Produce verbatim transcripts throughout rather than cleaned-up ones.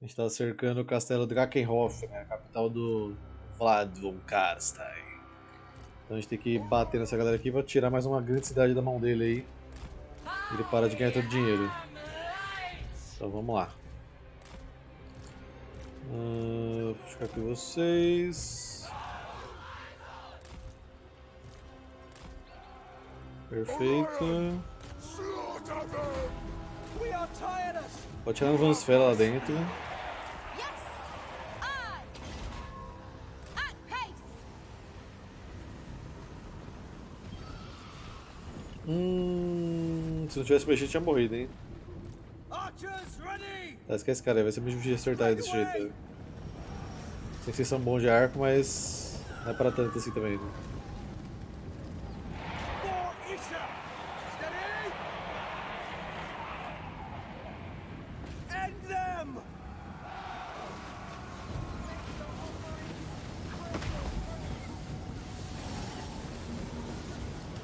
A gente tá cercando o castelo Drakenhof, né? A capital do Vlad von Karstein. Então a gente tem que bater nessa galera aqui pra tirar mais uma grande cidade da mão dele aí. Ele para de ganhar todo o dinheiro. Então vamos lá. Uh, vou ficar aqui com vocês. Perfeito. Pode tirar uma vansfera lá dentro. Hum, se não tivesse mexido, tinha morrido, hein? Tá, esquece, cara, vai ser muito difícil acertar desse jeito. Sei que vocês são bons de arco, mas não é pra tanto assim também, né?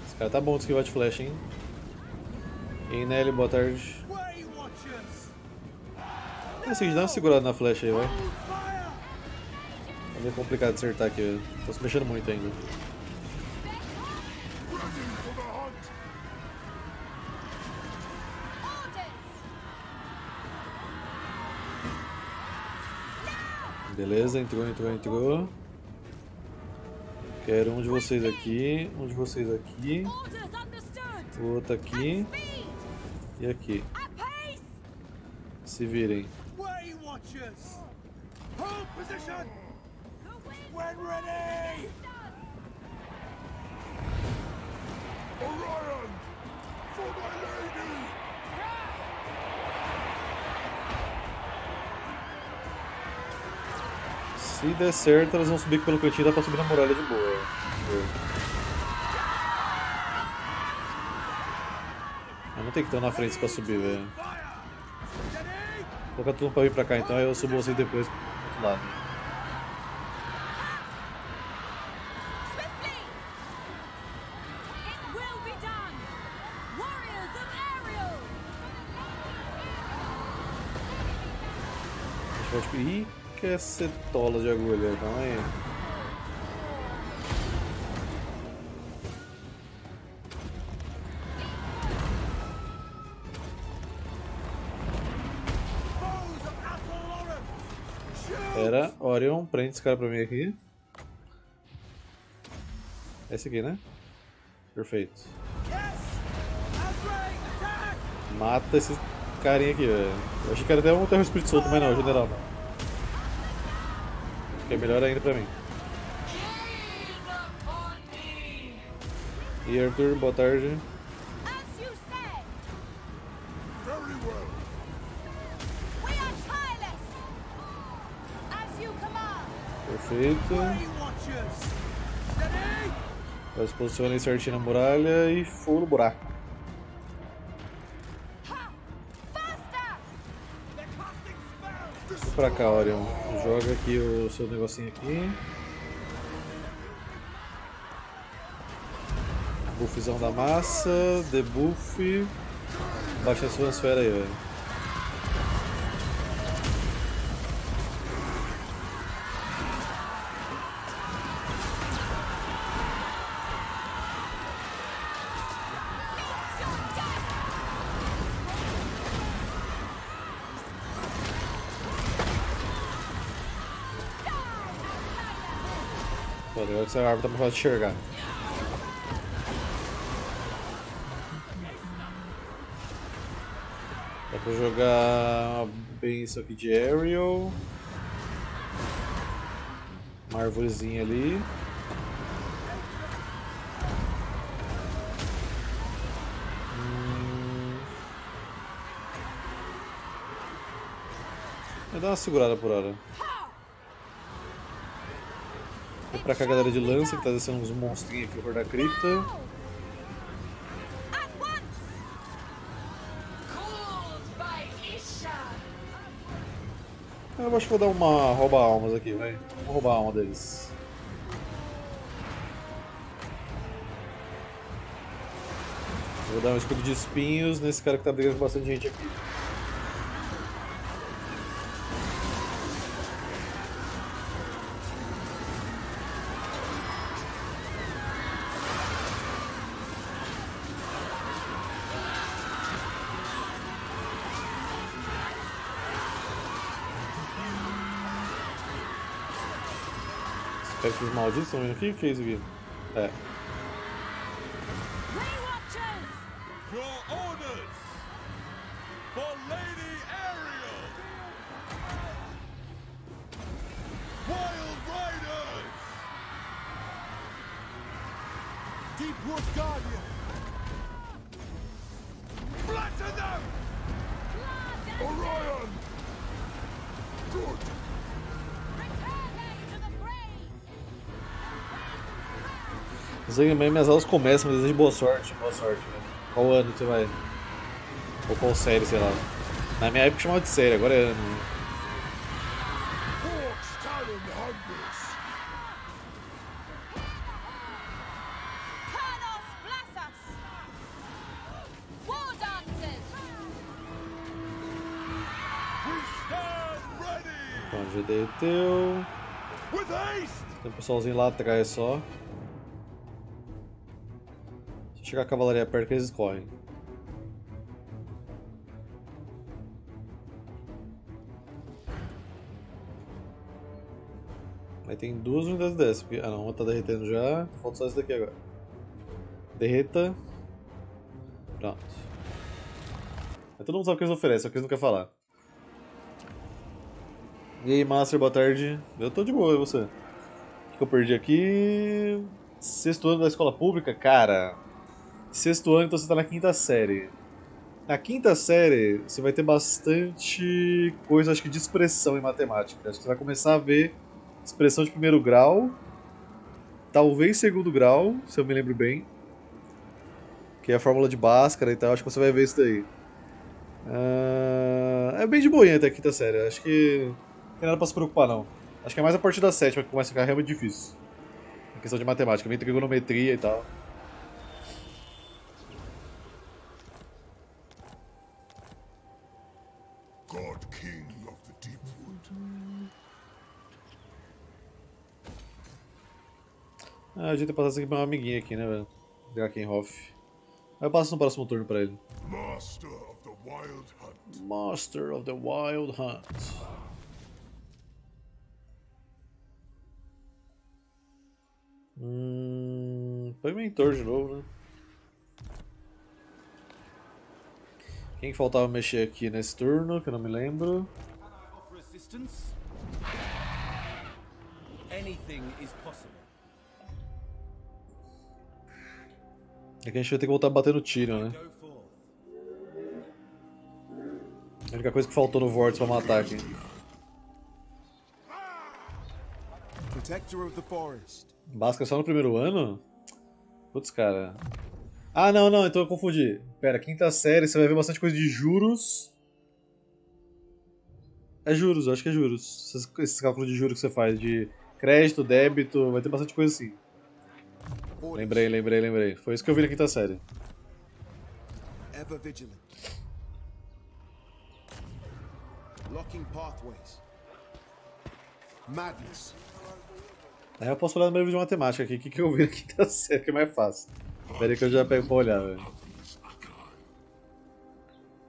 Esse cara tá bom de esquivar de flecha, hein? E aí, Nelly, boa tarde. É assim, dá uma segurada na flecha aí, vai. É meio complicado de acertar aqui, tô se mexendo muito ainda. Beleza, entrou, entrou, entrou. Quero um de vocês aqui, um de vocês aqui, o outro aqui e aqui. Se virem. Se der certo, elas vão subir pelo cantinho, dá pra subir na muralha de boa. Eu não tem que estar na frente pra subir, velho. Vou colocar tudo pra vir pra cá então, aí eu subo vocês depois pro outro lado. Ih, que é setola de agulha, calma aí. Pera, Orion, prende esse cara pra mim aqui. Esse aqui, né? Perfeito. Mata esse carinha aqui, velho. Eu achei que era até um terror espírito solto, mas não, general. Que é melhor ainda pra mim. E Arthur, boa tarde. Perfeito. Agora se posicionem certinho na muralha e fogo no buraco. Pra cá, Orion. Joga aqui o seu negocinho aqui. Buffzão da massa, debuff. Baixa a sua esfera aí, velho. Essa árvore tá mais fácil de enxergar. Dá pra jogar bem isso aqui de Ariel. Uma arvorezinha ali. Hum... Vai dar uma segurada por hora. Pra cá a galera de lança, que tá descendo uns monstrinhos aqui por da cripta. Eu acho que vou dar uma rouba-almas aqui, vai. Vou roubar a alma deles. Vou dar um escudo de espinhos nesse cara que tá brigando com bastante gente aqui. Pega esses malditos estão vindo aqui? O que é isso aqui? É. Orion! Good! Não sei também, minhas aulas começam, mas desejo boa sorte, boa sorte. Qual ano você vai? Ou qual série, sei lá. Na minha época chamava de série, agora é ano. Teu. Tem um pessoalzinho lá atrás só. Se chegar a cavalaria perto que eles correm. Aí tem duas unidades dessas. Porque... Ah não, uma tá derretendo já. Falta só essa daqui agora. Derreta. Pronto. Aí todo mundo sabe o que eles oferecem, só que eles não querem falar. E aí, Master, boa tarde. Eu tô de boa, e você? O que eu perdi aqui? Sexto ano da escola pública? Cara, sexto ano, então você tá na quinta série. Na quinta série, você vai ter bastante coisa, acho que de expressão em matemática. Acho que você vai começar a ver expressão de primeiro grau, talvez segundo grau, se eu me lembro bem, que é a fórmula de Bhaskara e tal, acho que você vai ver isso daí. Uh, é bem de boinha até a quinta série, acho que... Não tem nada pra se preocupar não. Acho que é mais a partir da sétima que começa a ficar realmente difícil. A questão de matemática, vem trigonometria e tal. God King of the Deep Wood. Ah, eu devia ter passado isso aqui pra uma amiguinha aqui, né, velho? Drakenhof. Aí eu passo no próximo turno pra ele. Master of the Wild Hunt. Master of the Wild Hunt. Hum. Foi mentor de novo, né? Quem faltava mexer aqui nesse turno, que eu não me lembro. É que a gente vai ter que voltar a bater no Tyrion, né? A única coisa que faltou no Vortex pra matar aqui. Protector of the Forest. Bhaskara só no primeiro ano? Putz, cara. Ah, não, não, então eu confundi. Pera, quinta série, você vai ver bastante coisa de juros. É juros, eu acho que é juros. Esses, esses cálculos de juros que você faz, de crédito, débito, vai ter bastante coisa assim. Lembrei, lembrei, lembrei. Foi isso que eu vi na quinta série. Ever vigilant. Locking pathways. Madness. Aí eu posso olhar no meu vídeo de matemática aqui, o que, que eu vi aqui tá certo, que é mais fácil. Peraí que eu já pego pra olhar, velho.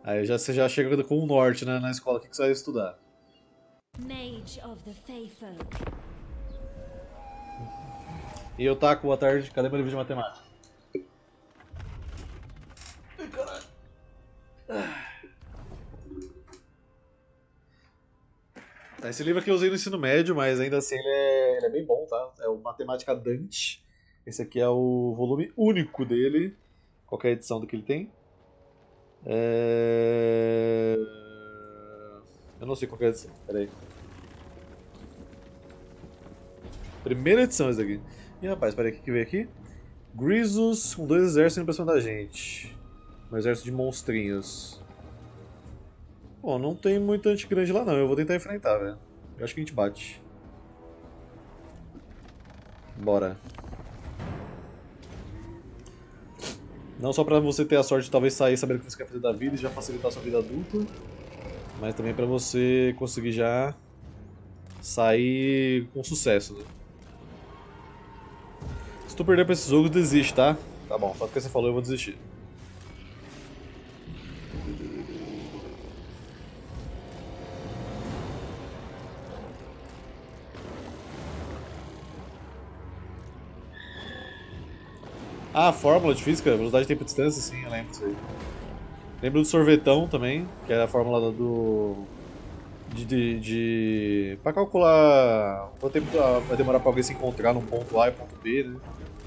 Aí já, você já chega com o norte, né, na escola, o que, que você vai estudar? E eu taco, boa tarde, cadê meu livro de matemática? Ai, caralho. Ah. Esse livro aqui eu usei no ensino médio, mas ainda assim ele é, ele é bem bom, tá? É o Matemática Dante. Esse aqui é o volume único dele. Qualquer edição do que ele tem. É... Eu não sei qual é a edição, peraí. Primeira edição esse daqui. Ih, rapaz, peraí, o que, que veio aqui? Grisus, com dois exércitos indo pra cima da gente. Um exército de monstrinhos. Bom, não tem muito antigrande lá não, eu vou tentar enfrentar, velho. Eu acho que a gente bate. Bora. Não só pra você ter a sorte de talvez sair sabendo o que você quer fazer da vida e já facilitar a sua vida adulta, mas também pra você conseguir já sair com sucesso, né? Se tu perder pra esses jogos, desiste, tá? Tá bom, só porque você falou eu vou desistir. Ah, a fórmula de física, velocidade, tempo e distância, sim, eu lembro disso aí. Lembro do sorvetão também, que era a fórmula do... De... de, de... pra calcular... Quanto tempo vai demorar pra alguém se encontrar num ponto A e ponto B, né?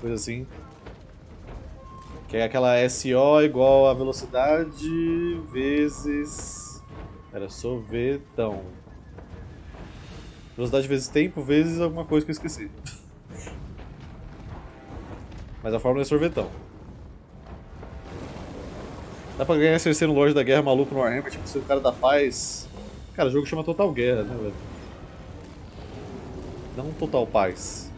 Coisa assim. Que é aquela S O igual a velocidade vezes... Era sorvetão. Velocidade vezes tempo vezes alguma coisa que eu esqueci. Mas a fórmula é sorvetão. Dá pra ganhar esse terceiro loja da guerra maluco no Warhammer, tipo ser o cara da paz. Cara, o jogo chama Total Guerra, né, velho? Não Total Paz.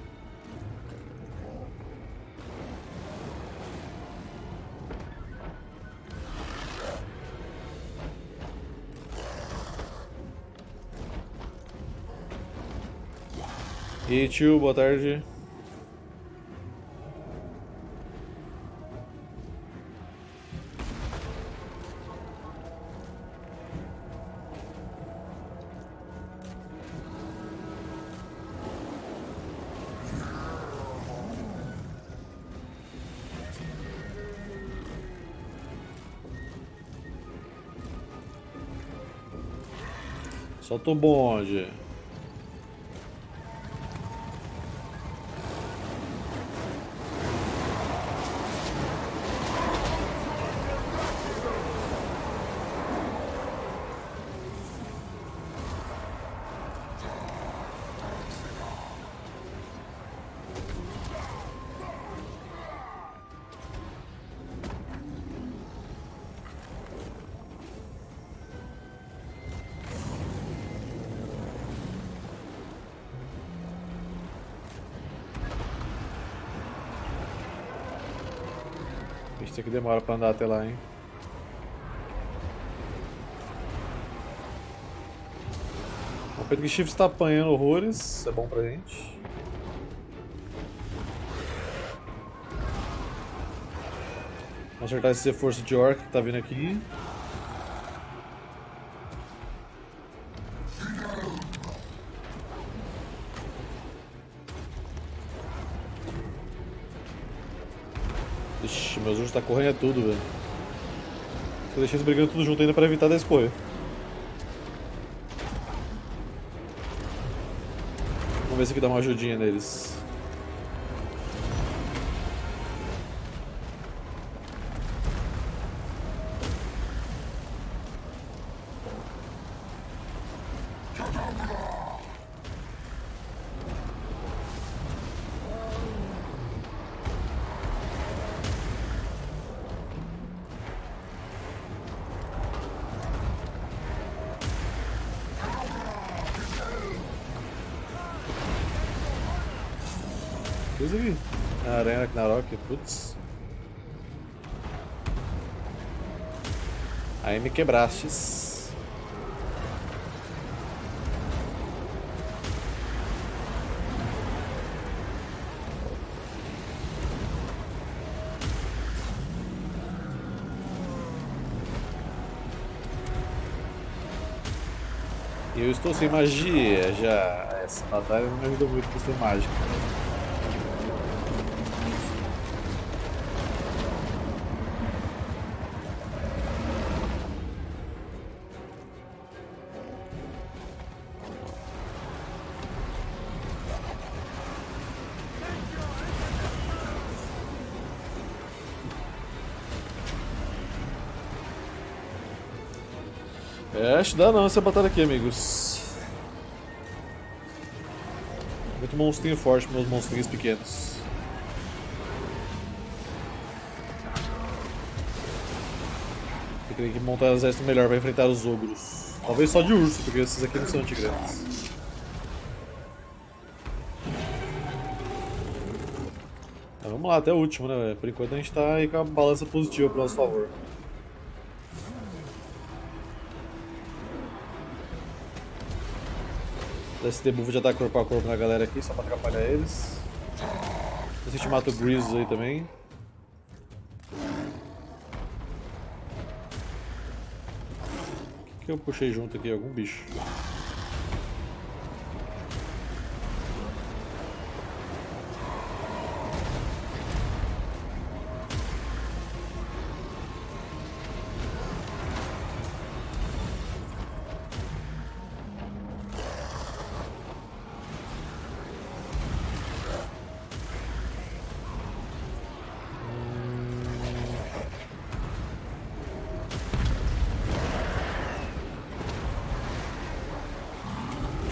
E tio, boa tarde. Solta o bonde. Que demora pra andar até lá, hein? O Pedro Guixif está apanhando horrores, isso é bom pra gente. Vamos acertar esse reforço de orc que tá vindo aqui. Meus ursos tá correndo é tudo, velho. Tô deixando eles brigando tudo junto ainda pra evitar da escolha. Vamos ver se aqui dá uma ajudinha neles. Putz. Aí me quebrastes. E eu estou sem magia já. Essa batalha não me ajudou muito por ser mágica. Acho que dá não essa batalha aqui, amigos. Muito monstrinho forte para meus monstrinhos pequenos. Eu teria que montar um exército melhor para enfrentar os ogros. Talvez só de urso, porque esses aqui não são antigrandes. Mas vamos lá, até o último, né, velho? Por enquanto a gente tá aí com a balança positiva para nosso favor. Esse debuff de ataque corpo a corpo na galera aqui, só pra atrapalhar eles. A gente mata o Grisus aí também. O que, que eu puxei junto aqui? Algum bicho.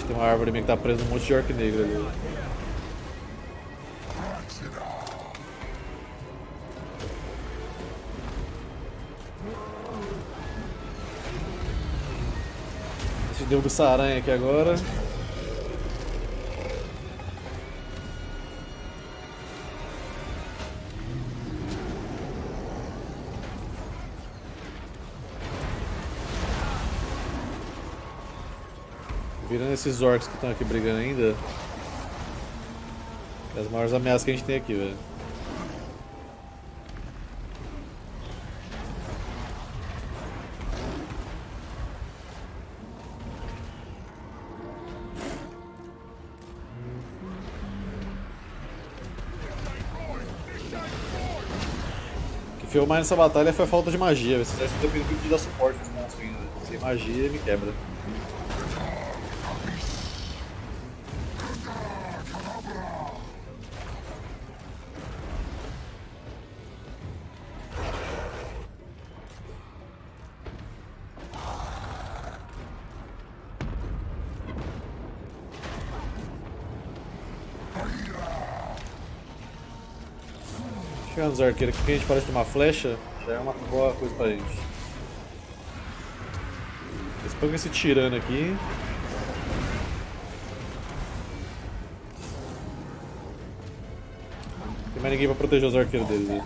tem uma árvore minha que tá presa um monte de orc negro ali. Deixa eu derrubar essa aranha aqui agora. Virando esses orcs que estão aqui brigando ainda. É as maiores ameaças que a gente tem aqui, velho. O que fez mais nessa batalha foi a falta de magia, velho. Vocês acham que eu tenho que dar suporte nos monstros ainda. Sem magia me quebra. Chegando os arqueiros aqui, que a gente parece tomar flecha, já é uma boa coisa pra gente. Espanca esse tirano aqui. Não tem mais ninguém pra proteger os arqueiros deles aí.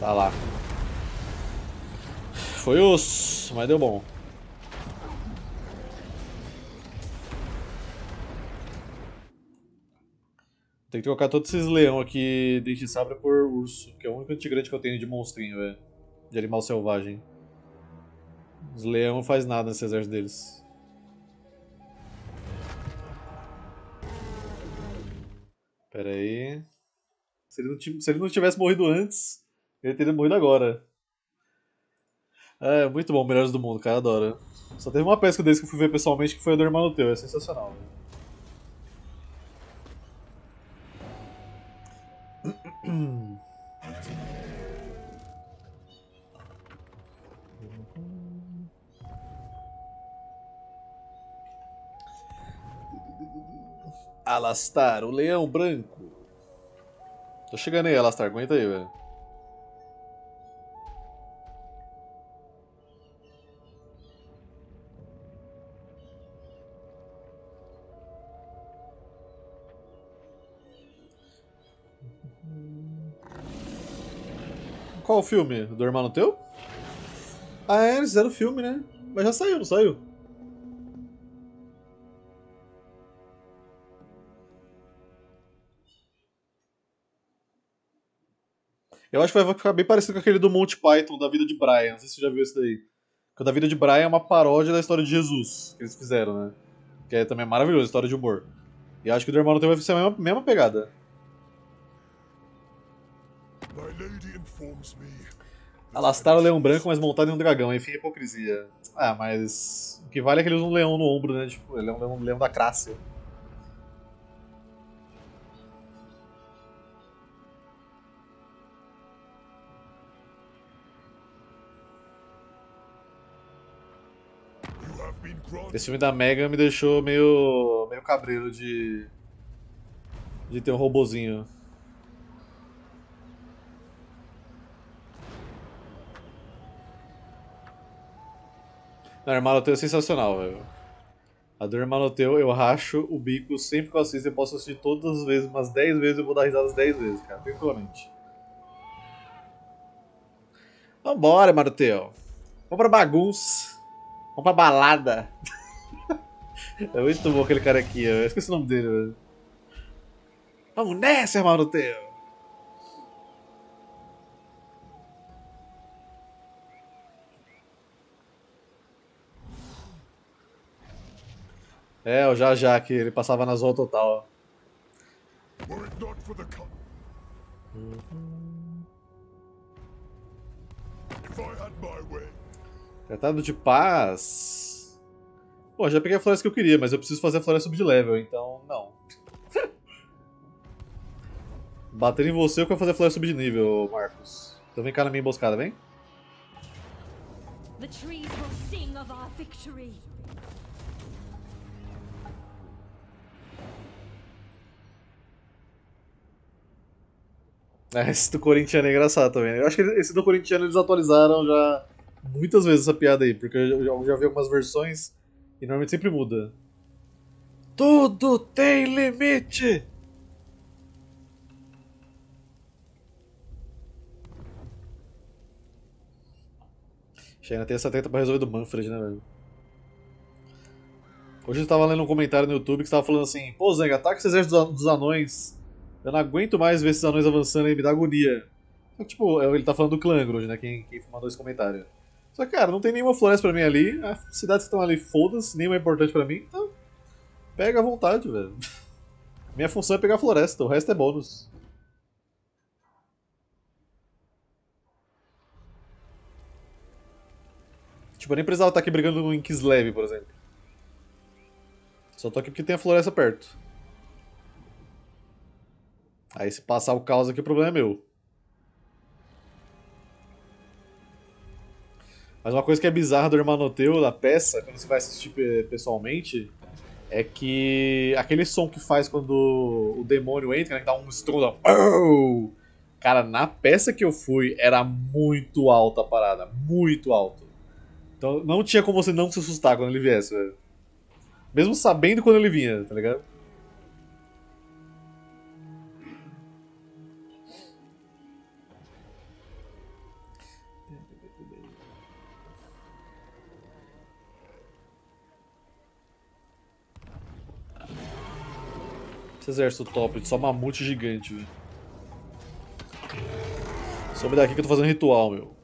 Tá lá. Foi osso, mas deu bom. Tem que trocar todos esses leão aqui, dente de sabre, por urso, que é o único antigrante que eu tenho de monstrinho, velho. De animal selvagem. Os leão não faz nada nesse exército deles. Pera aí. Se ele não, se ele não tivesse morrido antes, ele teria morrido agora. É, muito bom, melhores do mundo, cara, adora. Só teve uma pesca deles que eu fui ver pessoalmente, que foi a do Hermano Teu, é sensacional, velho. Alastar, o leão branco. Tô chegando aí, Alastar, aguenta aí, velho. Qual o filme? Do Hermano Teu? Ah, é, eles fizeram o filme, né? Mas já saiu, não saiu? Eu acho que vai ficar bem parecido com aquele do Monty Python, da Vida de Brian. Não sei se você já viu isso daí. Porque o da Vida de Brian é uma paródia da história de Jesus, que eles fizeram, né? Que é também maravilhoso, história de humor. E acho que o do Hermano Teu vai ser a mesma, mesma pegada. Alastar o leão branco, mas montado em um dragão, enfim, é hipocrisia. Ah, mas o que vale é que ele usa um leão no ombro, né? Tipo, ele é um leão, um leão da Crácia. Esse filme da Mega me deixou meio, meio cabreiro de, de ter um robozinho. A do Hermano Teu é sensacional, velho. A do Hermano Teu eu racho o bico sempre que eu assisto. Eu posso assistir todas as vezes, umas dez vezes, eu vou dar risadas dez vezes, cara, tranquilamente. Vambora, Hermano Teu. Vamos pra bagunça. Vamos pra balada. É muito bom aquele cara aqui, eu esqueci o nome dele, velho. Vamos nessa, Hermano Teu. É, o já já que ele passava na zona total. Tratado de paz. Bom, já peguei a floresta que eu queria, mas eu preciso fazer a floresta subir de level, então não. Bater em você eu quero fazer a floresta subir de nível, Marcos. Então vem cá na minha emboscada, vem. The trees will sing of our victory. É, esse do corintiano é engraçado também, né? Eu acho que esse do corintiano eles atualizaram já muitas vezes essa piada aí, porque eu já, eu já vi algumas versões e normalmente sempre muda. Tudo tem limite! Ainda tem essa treta pra resolver do Manfred, né, velho? Hoje eu tava lendo um comentário no YouTube que tava falando assim: pô, Zeng, ataca esse exército dos anões. Eu não aguento mais ver esses anões avançando aí, me dá agonia. Só que, tipo, ele tá falando do Clangrod hoje, né? Quem, quem mandou esse comentário. Só que, cara, não tem nenhuma floresta pra mim ali. As cidades que estão ali, foda-se, nenhuma é importante pra mim. Então, pega à vontade, velho. Minha função é pegar a floresta, o resto é bônus. Tipo, eu nem precisava estar aqui brigando em Kislev, por exemplo. Só tô aqui porque tem a floresta perto. Aí se passar o caos aqui, o problema é meu. Mas uma coisa que é bizarra do Hermano Teu, da peça, quando você vai assistir pessoalmente, é que aquele som que faz quando o demônio entra, né, que dá um estrondo. Oh! Cara, na peça que eu fui, era muito alta a parada, muito alto. Então não tinha como você não se assustar quando ele viesse, velho. Mesmo sabendo quando ele vinha, tá ligado? Esse exército top, só mamute gigante, velho. Sobe daqui que eu tô fazendo ritual, meu.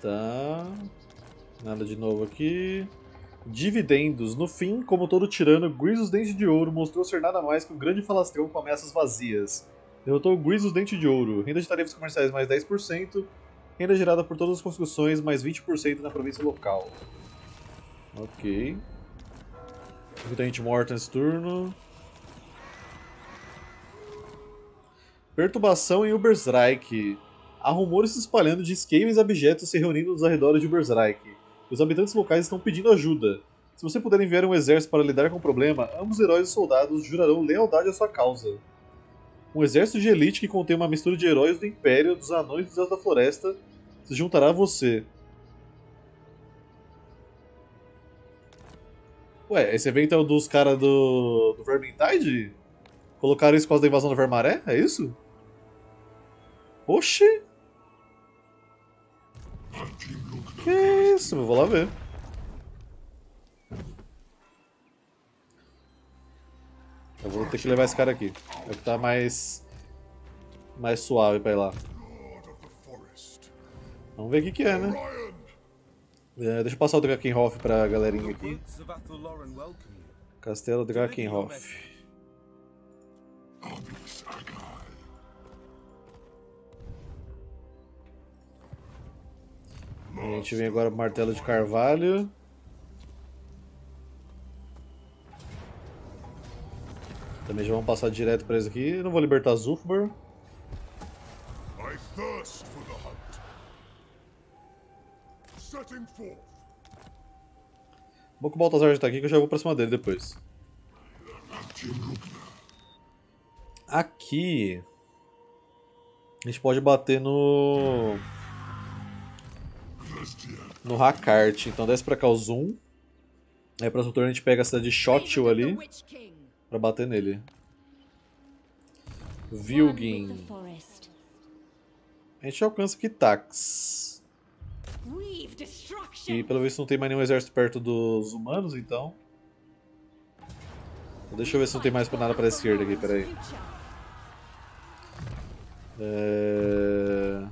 Tá, nada de novo aqui. Dividendos. No fim, como todo tirano, Grisus Dente de Ouro mostrou ser nada mais que um grande falastrão com ameaças vazias. Derrotou Grisus Dente de Ouro. Renda de tarefas comerciais mais dez por cento. Renda gerada por todas as construções mais vinte por cento na província local. Ok. Muita gente morta nesse turno. Perturbação em Übersreik. Há rumores se espalhando de Skavens abjetos se reunindo nos arredores de Übersreik. Os habitantes locais estão pedindo ajuda. Se você puder enviar um exército para lidar com o problema, ambos heróis e soldados jurarão lealdade à sua causa. Um exército de elite que contém uma mistura de heróis do Império, dos anões e dos da floresta se juntará a você. Ué, esse evento é o dos caras do, do Vermintide? Colocaram isso por causa da invasão do Vermaré? É isso? Oxi! Que isso? Eu vou lá ver. Eu vou ter que levar esse cara aqui. É o que tá mais... mais suave pra ir lá. Vamos ver o que que é, né? É, deixa eu passar o Drakenhof pra galerinha aqui. Castelo Drakenhof. A gente vem agora pro martelo de carvalho. Também já vamos passar direto pra isso aqui. Eu não vou libertar Zulfbar. Bom que o Baltazar já tá aqui que eu já vou pra cima dele depois. Aqui a gente pode bater no... no Hakart, então desce pra cá o Zoom. Aí próximo turno a gente pega a cidade de Shotwell ali pra bater nele. Vilgin. A gente alcança Kitax. E pelo visto não tem mais nenhum exército perto dos humanos, então. Deixa eu ver se não tem mais nada para a esquerda aqui, peraí. É...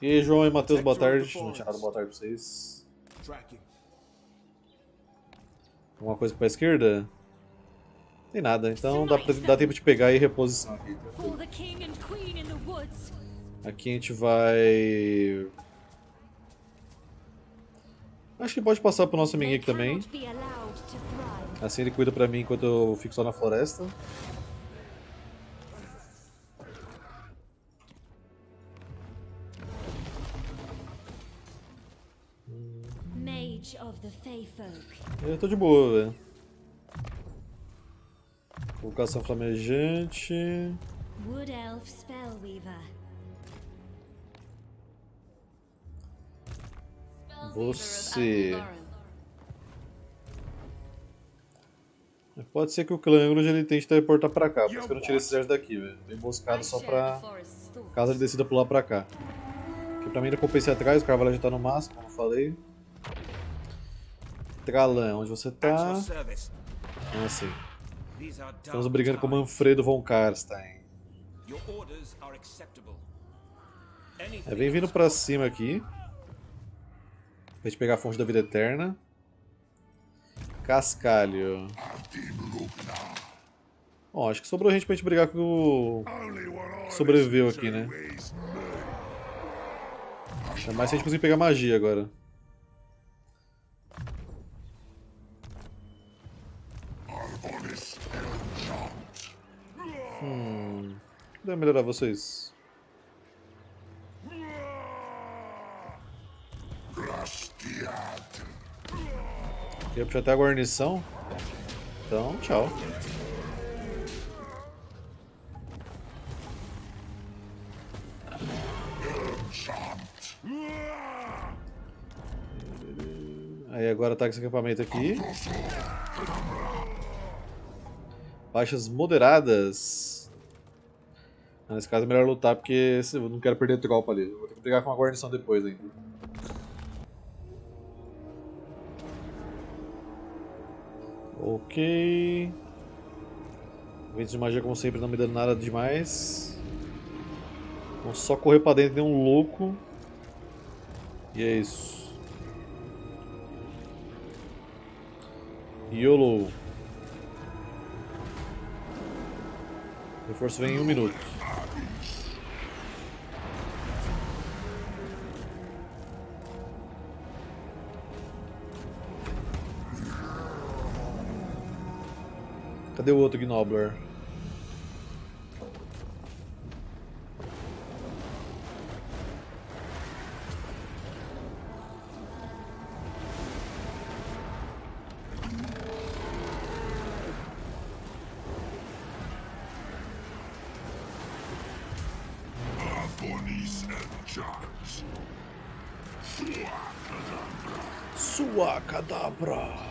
E aí, João e Matheus, boa tarde. Não tinha nada boa tarde pra vocês. Alguma coisa pra esquerda? Não tem nada, então dá, pra, dá tempo de pegar e reposição aqui. Aqui a gente vai... Acho que pode passar pro nosso amiguinho aqui também. Assim ele cuida pra mim enquanto eu fico só na floresta. Eu tô de boa, velho. Colocação flamejante. Você. Pode ser que o clã Grunge ele tente teleportar pra cá, por isso que eu não tirei esse exército daqui, velho. Tô emboscado só pra caso ele decida pular pra cá. Porque pra mim ainda compensei atrás, o cavalo já tá no máximo, como eu falei. Tralan, onde você tá? Ah, sim. Estamos brigando com o Manfred von Karstein. É, vem vindo pra cima aqui. Pra gente pegar a fonte da vida eterna. Cascalho. Bom, acho que sobrou gente pra gente brigar com o... Sobreviveu aqui, né? É mais se a gente conseguir pegar magia agora. Hum... Deve melhorar vocês. Queria puxar até a guarnição. Então, tchau. Aí agora ataca esse acampamento aqui. Baixas moderadas. Nesse caso é melhor lutar porque eu não quero perder tropa ali. Eu vou ter que brigar com uma guarnição depois ainda. Ok. Ventos de magia, como sempre, não me dando nada demais. Vamos só correr pra dentro, nem um louco. E é isso. YOLO. Reforço vem em um minuto. Cadê o outro Gnobler? Sua cadabra.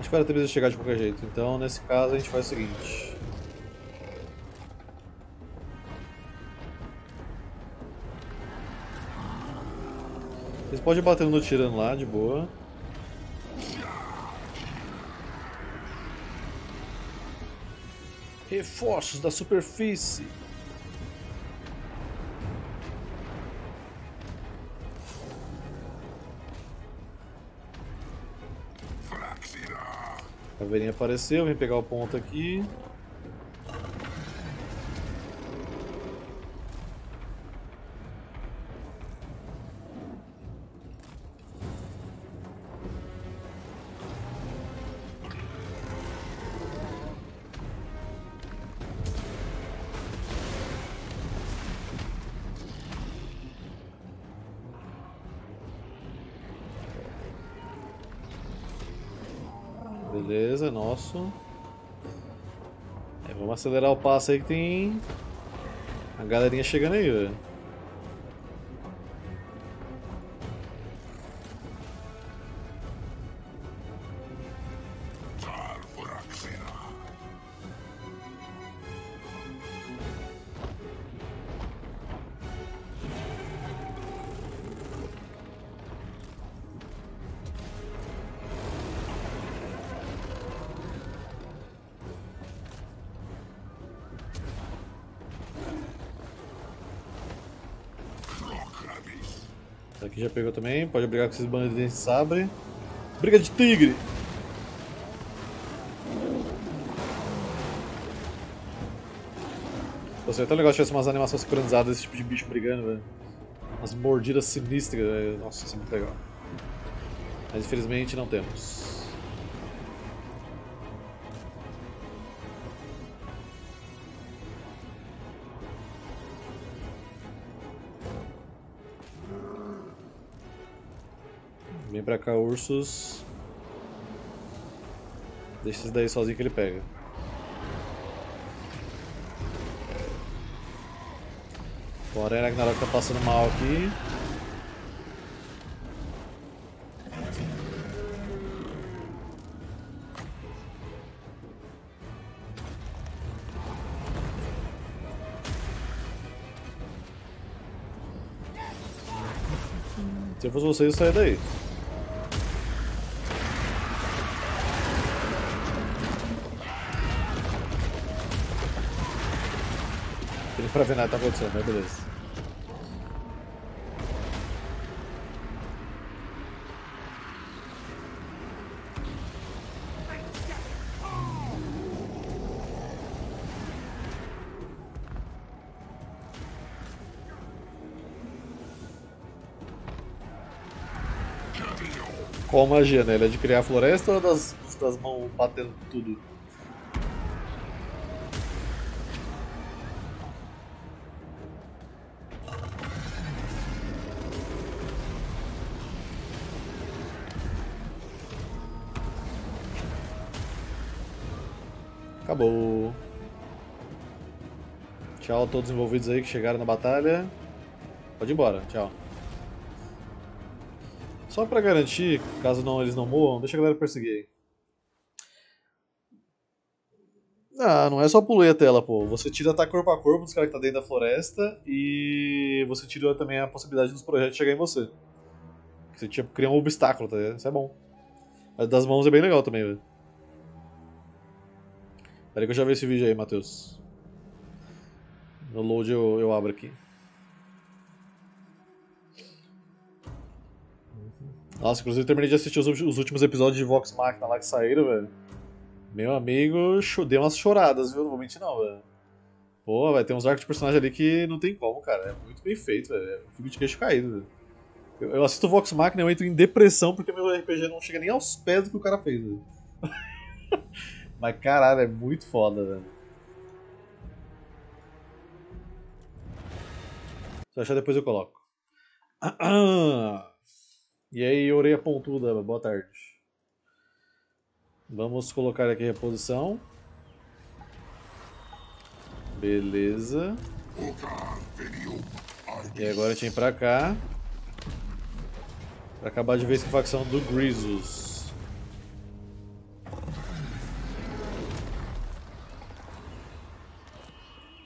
Espero ter chegar de qualquer jeito, então nesse caso a gente faz o seguinte. Vocês podem ir batendo no tirano lá, de boa. Reforços da superfície. A caveirinha apareceu, vem pegar o ponto aqui. Beleza, nosso. É, vamos acelerar o passo aí que tem a galerinha chegando aí, velho. Aqui já pegou também, pode brigar com esses bandos de sabre. Briga de tigre! Pô, seria tão legal se tivesse umas animações sincronizadas desse tipo de bicho brigando, velho. Umas mordidas sinistras, velho. Nossa, isso é muito legal. Mas infelizmente não temos. Vem pra cá, ursos. Deixa esses daí sozinho que ele pega. Bora, era que na hora que tá passando mal aqui. Se eu fosse vocês, eu saia daí. Pra ver nada que tá acontecendo, mas beleza. Qual magia, né? Ele é de criar a floresta ou das, das mãos batendo tudo? Acabou. Tchau a todos os envolvidos aí que chegaram na batalha. Pode ir embora, tchau. Só pra garantir, caso não eles não morram, deixa a galera perseguir aí. Ah, não é só pulei a tela, pô. Você tira ataque corpo a corpo dos caras que tá dentro da floresta e você tira também a possibilidade dos projetos chegar em você. Você tinha que criar um obstáculo, tá ligado? Isso é bom. Mas das mãos é bem legal também, velho. Peraí que eu já vi esse vídeo aí, Matheus. No load eu, eu abro aqui. Nossa, inclusive eu terminei de assistir os, os últimos episódios de Vox Machina lá que saíram, velho. Meu amigo, dei umas choradas, viu? Não vou mentir não, velho. Pô, velho, tem uns arcos de personagem ali que não tem como, cara. É muito bem feito, velho. É um filme de queixo caído, velho. Eu, eu assisto Vox Machina e eu entro em depressão porque meu R P G não chega nem aos pés do que o cara fez, velho. Mas caralho, é muito foda, velho. Se eu achar depois eu coloco. Ah, ah. E aí, orelha pontuda, boa tarde. Vamos colocar aqui a reposição. Beleza. E agora a gente vem pra cá. Pra acabar de vez com a facção do Grisus.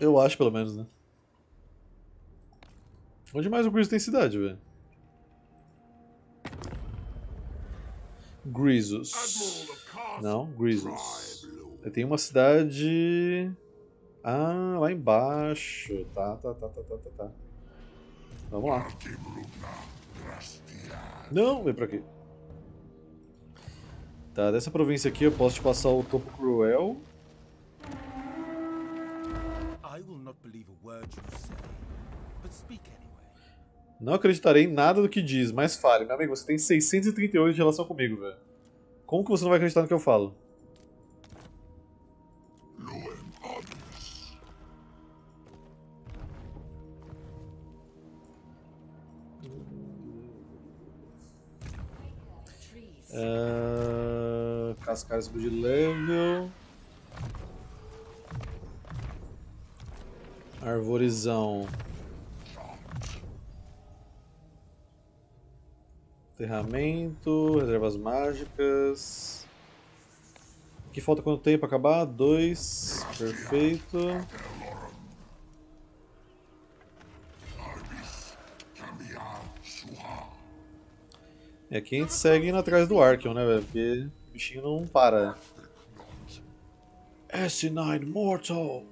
Eu acho, pelo menos, né? Onde mais o Grisus tem cidade, velho? Grisus. Não, Grisus. Tem uma cidade... Ah, lá embaixo. Tá, tá, tá, tá, tá, tá, tá. Vamos lá. Não, vem pra aqui. Tá, dessa província aqui eu posso te passar o Topo Cruel. Não acreditarei em nada do que diz, mas fale. Meu amigo, você tem seiscentos e trinta e oito de relação comigo, velho. Como que você não vai acreditar no que eu falo? Uh, Bhaskara subiu de level. Arvorizão. Enterramento, reservas mágicas. O que falta quanto tempo para acabar? Dois. Perfeito. E aqui a gente segue indo atrás do Archeon, né, velho? Porque o bichinho não para. S nove Mortal!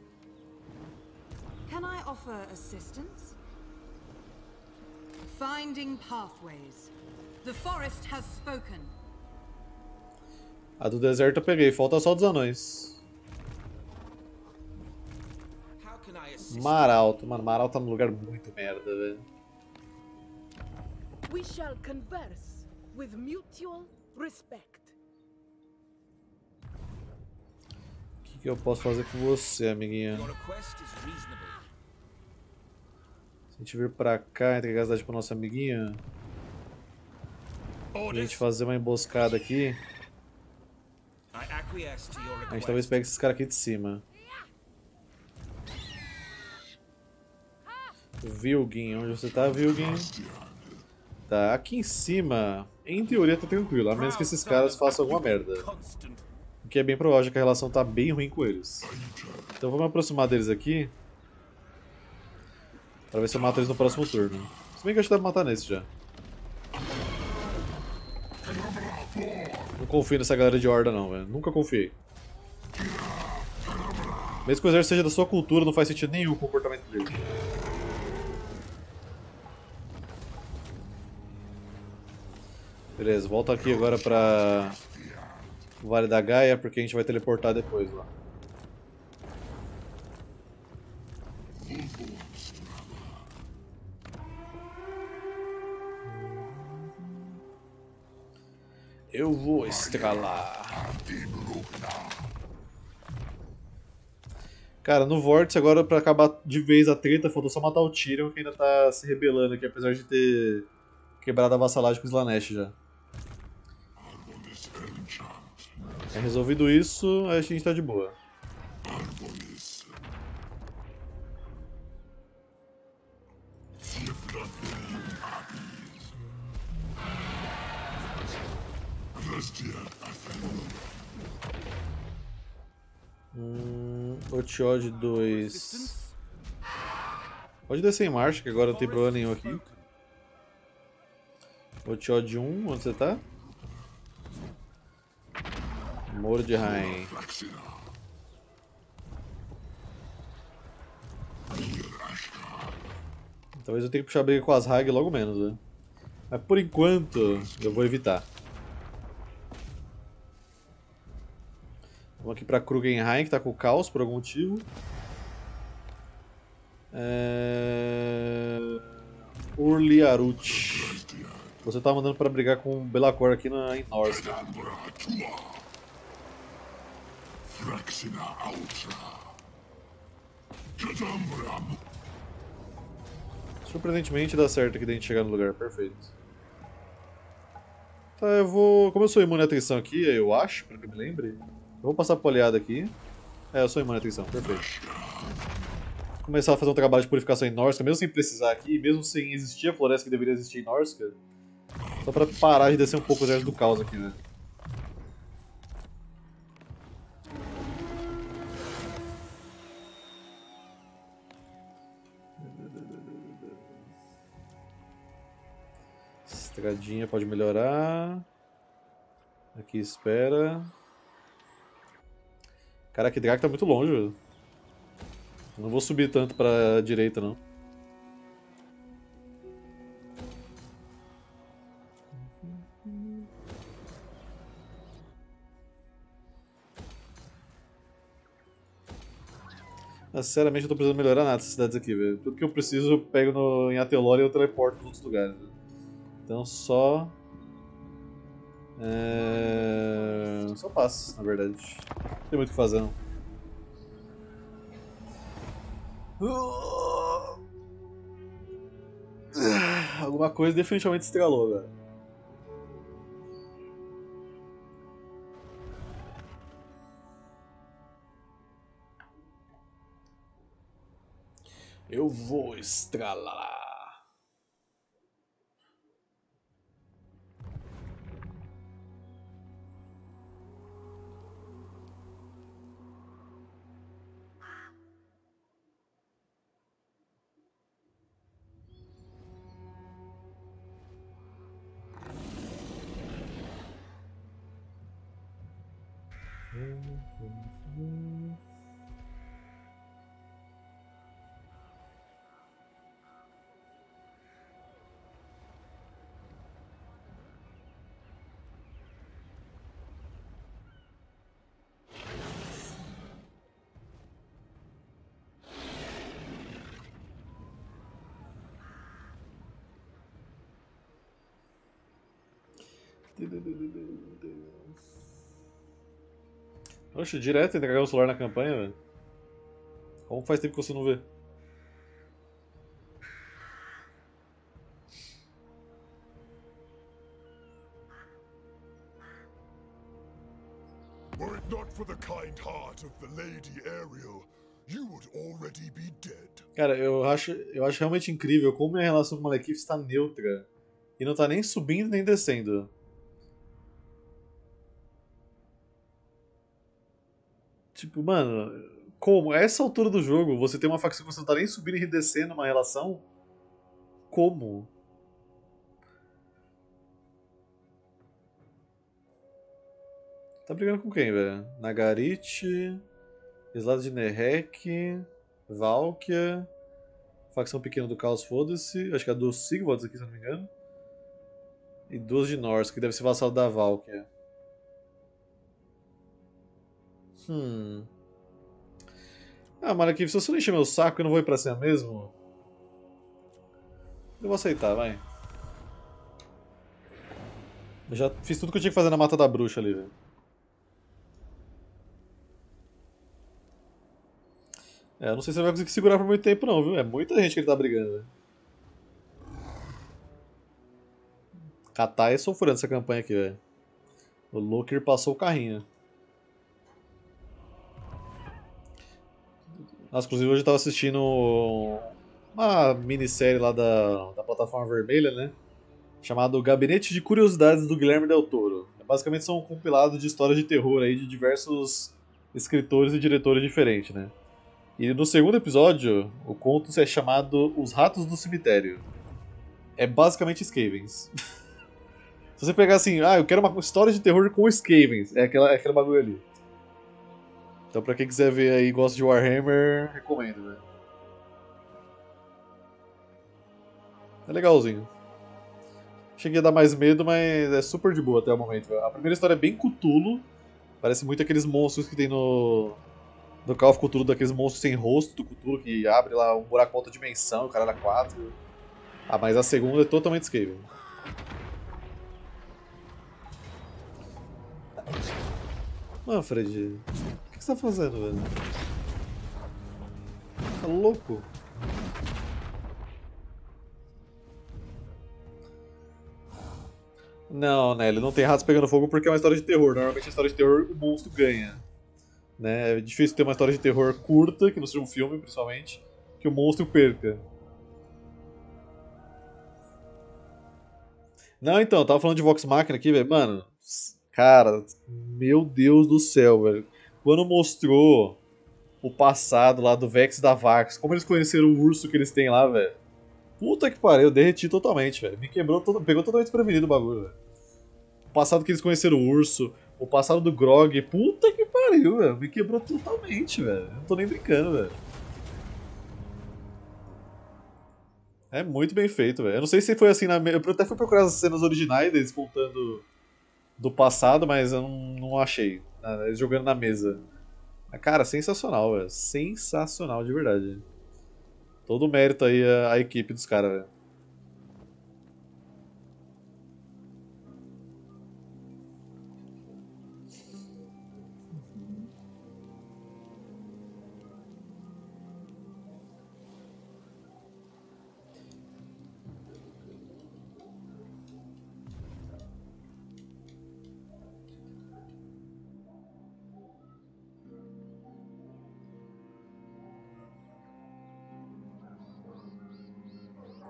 Can I offer assistance? Finding pathways. The forest has spoken. A do deserto eu peguei, falta só dos anões. Maralto, mano, Maralto tá num lugar muito merda, velho. We shall converse with mutual respect. O que, que eu posso fazer com você, amiguinha? Se a gente vir pra cá, entregar a cidade pra nossa amiguinha e a gente fazer uma emboscada aqui, a gente talvez pegue esses caras aqui de cima. Vilguin, onde você tá, Vilguin? Tá, aqui em cima, em teoria tá tranquilo, a menos que esses caras façam alguma merda. O que é bem provável, que a relação tá bem ruim com eles. Então vou me aproximar deles aqui pra ver se eu mato eles no próximo turno. Se bem que eu acho que dá pra matar nesse já. Não confio nessa galera de horda não, velho. Nunca confiei. Mesmo que o exército seja da sua cultura, não faz sentido nenhum o comportamento dele. Beleza, volta aqui agora pra o Vale da Gaia, porque a gente vai teleportar depois lá. Eu vou estralar. Cara, no Vórtice agora pra acabar de vez a treta, faltou só matar o Tyrion, que ainda tá se rebelando aqui, apesar de ter quebrado a vassalagem com o Slaanesh já. É resolvido isso, aí a gente tá de boa. Hum, Otiode dois. Pode descer em marcha, que agora não tem problema nenhum aqui. Otiode um, onde você tá? Mordheim. Talvez eu tenha que puxar briga com as Hag logo menos, né? Mas por enquanto eu vou evitar. Vamos aqui pra Krugenheim, que tá com o caos por algum motivo. É... Urliarut. Você tá mandando pra brigar com o Belacor aqui na... em Norsca. Surpreendentemente dá certo aqui de a gente chegar no lugar, perfeito. Tá, eu vou... Como eu sou imune à atenção aqui, eu acho, pra que me lembre, eu vou passar a poleada aqui. É, eu sou imune à atenção, perfeito. Vou começar a fazer um trabalho de purificação em Norsca, mesmo sem precisar aqui, mesmo sem existir a floresta que deveria existir em Norsca. Só pra parar de descer um pouco o exército do caos aqui, né? Pegadinha pode melhorar. Aqui espera. Caraca, que Draco tá muito longe, velho. Não vou subir tanto pra direita, não. Mas, sinceramente, eu tô precisando melhorar nada nessas cidades aqui, velho. Tudo que eu preciso eu pego no, em Atelore e eu teleporto nos outros lugares, véio. Então só... É... Só passo, na verdade. Não tem muito o que fazer, não. Alguma coisa definitivamente estralou, velho. Eu vou estralar. Oxe, direto entregar o celular na campanha, velho. Como faz tempo que você não vê? Were it not for the kind heart of the Lady Ariel, you would already be dead. Cara, eu acho, eu acho realmente incrível como minha relação com o Malekith está neutra e não tá nem subindo nem descendo. Tipo, mano, como? A essa altura do jogo, você tem uma facção que você não tá nem subindo e descendo uma relação? Como? Tá brigando com quem, velho? Nagarit, Islado de Nerek, Valkia, facção pequena do Caos, foda-se. Acho que é a dos Sigvods aqui, se eu não me engano. E duas de Norsca, que deve ser vassalo da Valkia. Hum. Ah, Malekith, se você não encher meu saco, eu não vou ir pra cima mesmo. Eu vou aceitar, vai. Eu já fiz tudo que eu tinha que fazer na Mata da Bruxa ali, velho. É, eu não sei se ele vai conseguir segurar por muito tempo não, viu? É muita gente que ele tá brigando, velho. Katai sofrendo essa campanha aqui, velho. O Loker passou o carrinho. Nossa, inclusive hoje eu tava assistindo uma minissérie lá da, da Plataforma Vermelha, né? Chamado Gabinete de Curiosidades do Guilherme Del Toro. Basicamente são um compilado de histórias de terror aí de diversos escritores e diretores diferentes, né? E no segundo episódio, o conto é chamado Os Ratos do Cemitério. É basicamente Skavens. Se você pegar assim, ah, eu quero uma história de terror com Skavens, é aquela, é aquele bagulho ali. Então pra quem quiser ver aí e gosta de Warhammer, recomendo, velho. É legalzinho. Cheguei a dar mais medo, mas é super de boa até o momento, velho. A primeira história é bem Cthulhu. Parece muito aqueles monstros que tem no... no Call of Cthulhu, daqueles monstros sem rosto do Cthulhu, que abre lá um buraco em outra dimensão, o cara era quatro. Ah, mas a segunda é totalmente escape. Manfred... O que você tá fazendo, velho? Tá louco? Não, Nelly, não tem ratos pegando fogo porque é uma história de terror. Normalmente a história de terror o monstro ganha, né? É difícil ter uma história de terror curta, que não seja um filme, principalmente, que o monstro perca. Não, então, eu tava falando de Vox Machina aqui, velho. Mano, cara, meu Deus do céu, velho. Quando mostrou o passado lá do Vex e da Vax, como eles conheceram o urso que eles têm lá, velho. Puta que pariu, eu derreti totalmente, velho. Me quebrou, todo, pegou totalmente desprevenido o bagulho, velho. O passado que eles conheceram o urso, o passado do Grog, puta que pariu, velho. Me quebrou totalmente, velho. Não tô nem brincando, velho. É muito bem feito, velho. Eu não sei se foi assim na... Eu até fui procurar as cenas originais deles contando do passado, mas eu não, não achei. Jogando na mesa. Cara, sensacional, velho. Sensacional, de verdade. Todo o mérito aí a, a equipe dos caras, velho.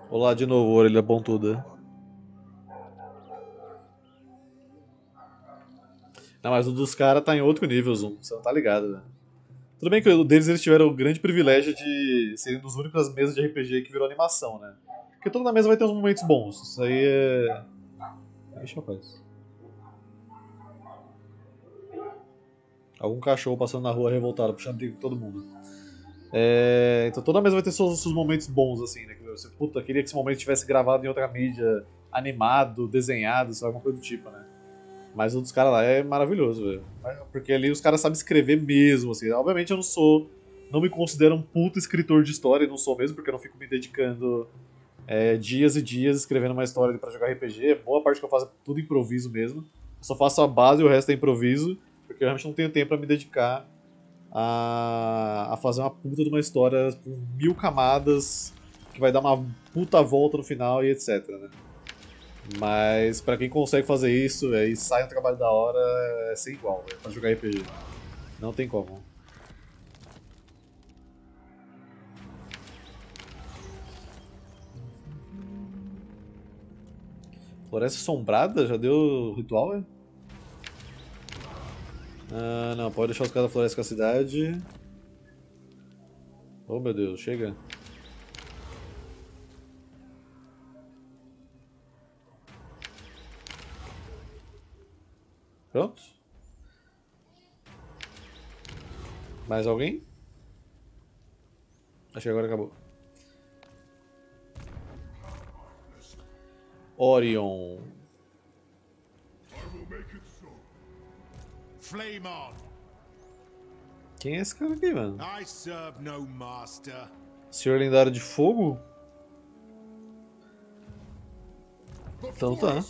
Olá de novo, orelha pontuda. Não, mas o dos caras tá em outro nível, Zoom. Você não tá ligado, né? Tudo bem que o deles eles tiveram o grande privilégio de serem dos únicos mesas de R P G que virou animação, né? Porque toda mesa vai ter uns momentos bons. Isso aí é... Deixa eu fazer. Algum cachorro passando na rua revoltado, puxando o trigo de todo mundo. É... Então toda mesa vai ter seus, seus momentos bons, assim, né? Que você, puta, queria que esse momento tivesse gravado em outra mídia, animado, desenhado, sei lá, alguma coisa do tipo, né? Mas o dos caras lá é maravilhoso, velho. Porque ali os caras sabem escrever mesmo, assim. Obviamente eu não sou... Não me considero um puto escritor de história, e não sou mesmo, porque eu não fico me dedicando... É, dias e dias escrevendo uma história pra jogar R P G. Boa parte que eu faço é tudo improviso mesmo. Eu só faço a base e o resto é improviso, porque eu realmente não tenho tempo pra me dedicar a, a fazer uma puta de uma história com mil camadas que vai dar uma puta volta no final e etc, né? Mas pra quem consegue fazer isso é, e sai um trabalho da hora, é sem igual, véio, pra jogar R P G. Não tem como. Floresta Assombrada? Já deu ritual, é? Ah, não. Pode deixar os caras da floresta com a cidade. Oh, meu Deus. Chega. Pronto. Mais alguém? Acho que agora acabou. Orion. Quem é esse cara aqui, mano? Senhor Lendário de Fogo? Então tá.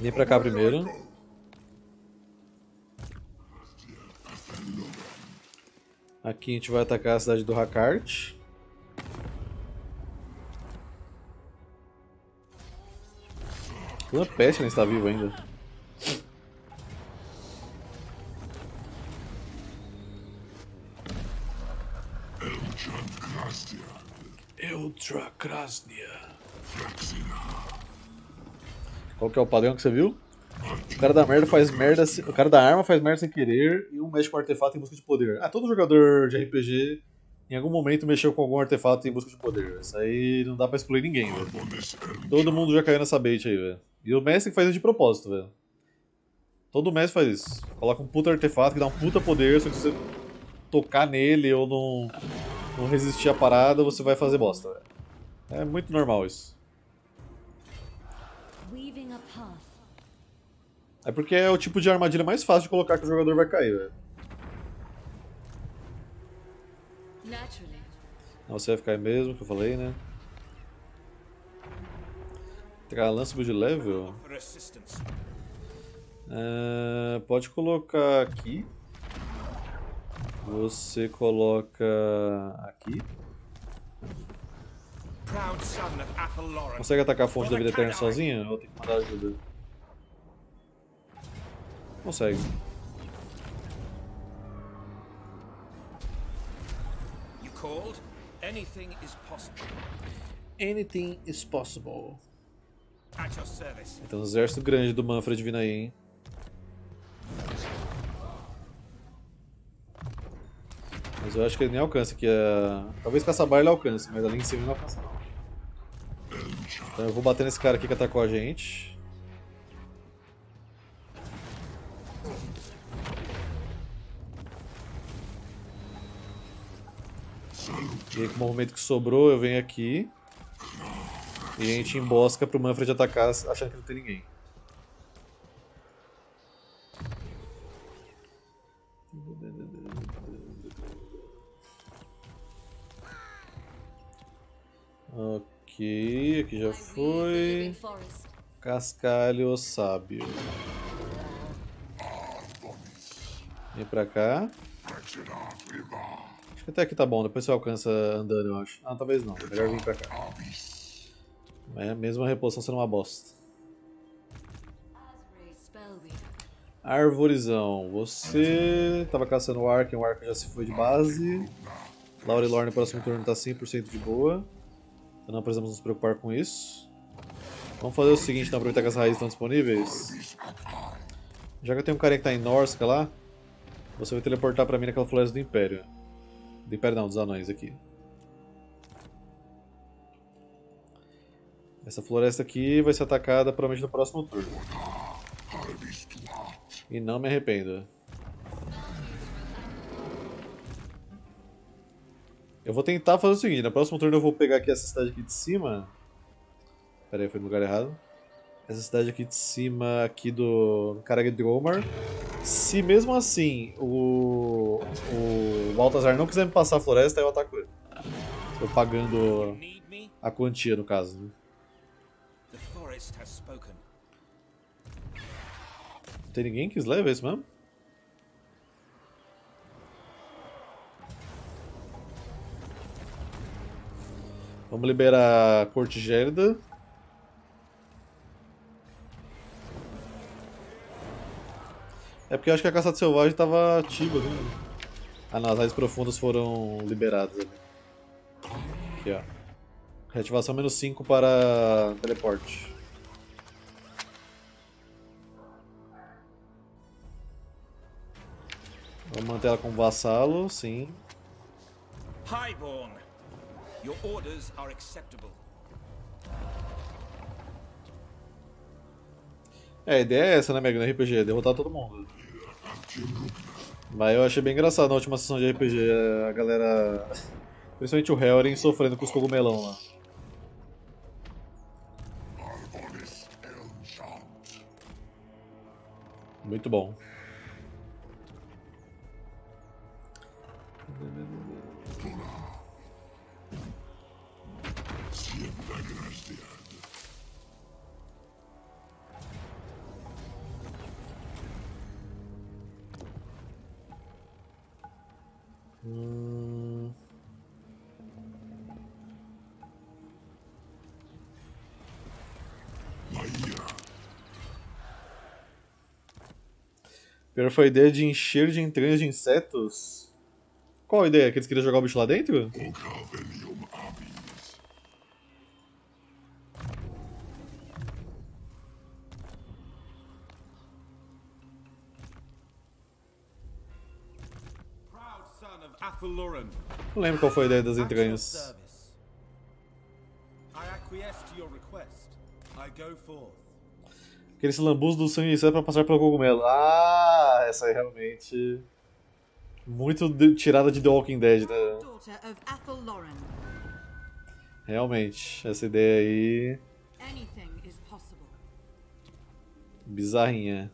Vem pra cá primeiro. Aqui a gente vai atacar a cidade do Hakart. Uma peste nem está vivo ainda. Ultra Krasnia. Qual que é o padrão que você viu? O cara da merda faz merda, se... o cara da arma faz merda sem querer e um mexe com artefato em busca de poder. Ah, todo jogador de R P G em algum momento mexeu com algum artefato em busca de poder. Isso aí não dá pra excluir ninguém, velho. Todo mundo já caiu nessa bait aí, velho. E o mestre faz isso de propósito, velho. Todo mestre faz isso. Coloca um puta artefato que dá um puta poder, só que se você tocar nele ou não, não resistir à parada, você vai fazer bosta, velho. É muito normal isso. É porque é o tipo de armadilha mais fácil de colocar que o jogador vai cair, velho. Não, você vai ficar aí mesmo, que eu falei, né? Tralan subiu de level? Uh, pode colocar aqui. Você coloca aqui. Consegue atacar a fonte da vida eterna sozinha? Ou tem que mandar ajuda? Consegue. Anything is possible. Anything is possible. Então o exército grande do Manfred vindo aí, hein? Mas eu acho que ele nem alcança aqui. A... Talvez caçabar ele alcance, mas ali em cima ele não alcança. Então eu vou bater nesse cara aqui que atacou a gente. E aí, com o movimento que sobrou, eu venho aqui. E a gente embosca pro Manfred atacar achando que não tem ninguém. Ok, aqui já foi. Cascalho sábio. Vem pra cá. Acho que até aqui tá bom, depois você alcança andando, eu acho. Ah, talvez não, melhor vir pra cá. É, mesmo a reposição sendo uma bosta. Arvorizão, você tava caçando o Ark, o Ark já se foi de base. Laurelorn no próximo turno tá cem por cento de boa. Então não precisamos nos preocupar com isso. Vamos fazer o seguinte, então, aproveitar que as raízes estão disponíveis. Já que eu tenho um carinha que tá em Norsca lá, você vai teleportar pra mim naquela floresta do Império. Do Império não, dos anões aqui. Essa floresta aqui vai ser atacada provavelmente no próximo turno. E não me arrependo. Eu vou tentar fazer o seguinte, no próximo turno eu vou pegar aqui essa cidade aqui de cima. Pera aí, foi no lugar errado. Essa cidade aqui de cima, aqui do Carague de Omar. Se mesmo assim o, o Baltazar não quiser me passar a floresta, eu ataco ele. Estou pagando a quantia, no caso. Né? Não tem ninguém que leve isso mesmo? Vamos liberar a corte gélida. É porque eu acho que a caçada selvagem estava ativa, né? Ah não, as áreas profundas foram liberadas ali. Aqui ó. Reativação menos cinco para teleporte. Vamos manter ela como vassalo, sim. Highborn. Your orders are acceptable. É, a ideia é essa, né, Meg, no R P G, é derrotar todo mundo. Mas eu achei bem engraçado na última sessão de R P G, a galera, principalmente o Helren, sofrendo com os cogumelão lá. Muito bom. Hum... Pior foi a ideia de encher de entranhas de insetos? Qual a ideia? Que eles queriam jogar o bicho lá dentro? Não lembro qual foi a ideia das entranhas. Aquele lambuz do sangue inicial para passar pelo cogumelo. Ah, essa é realmente muito de... tirada de The Walking Dead, né? Realmente, essa ideia aí... bizarrinha.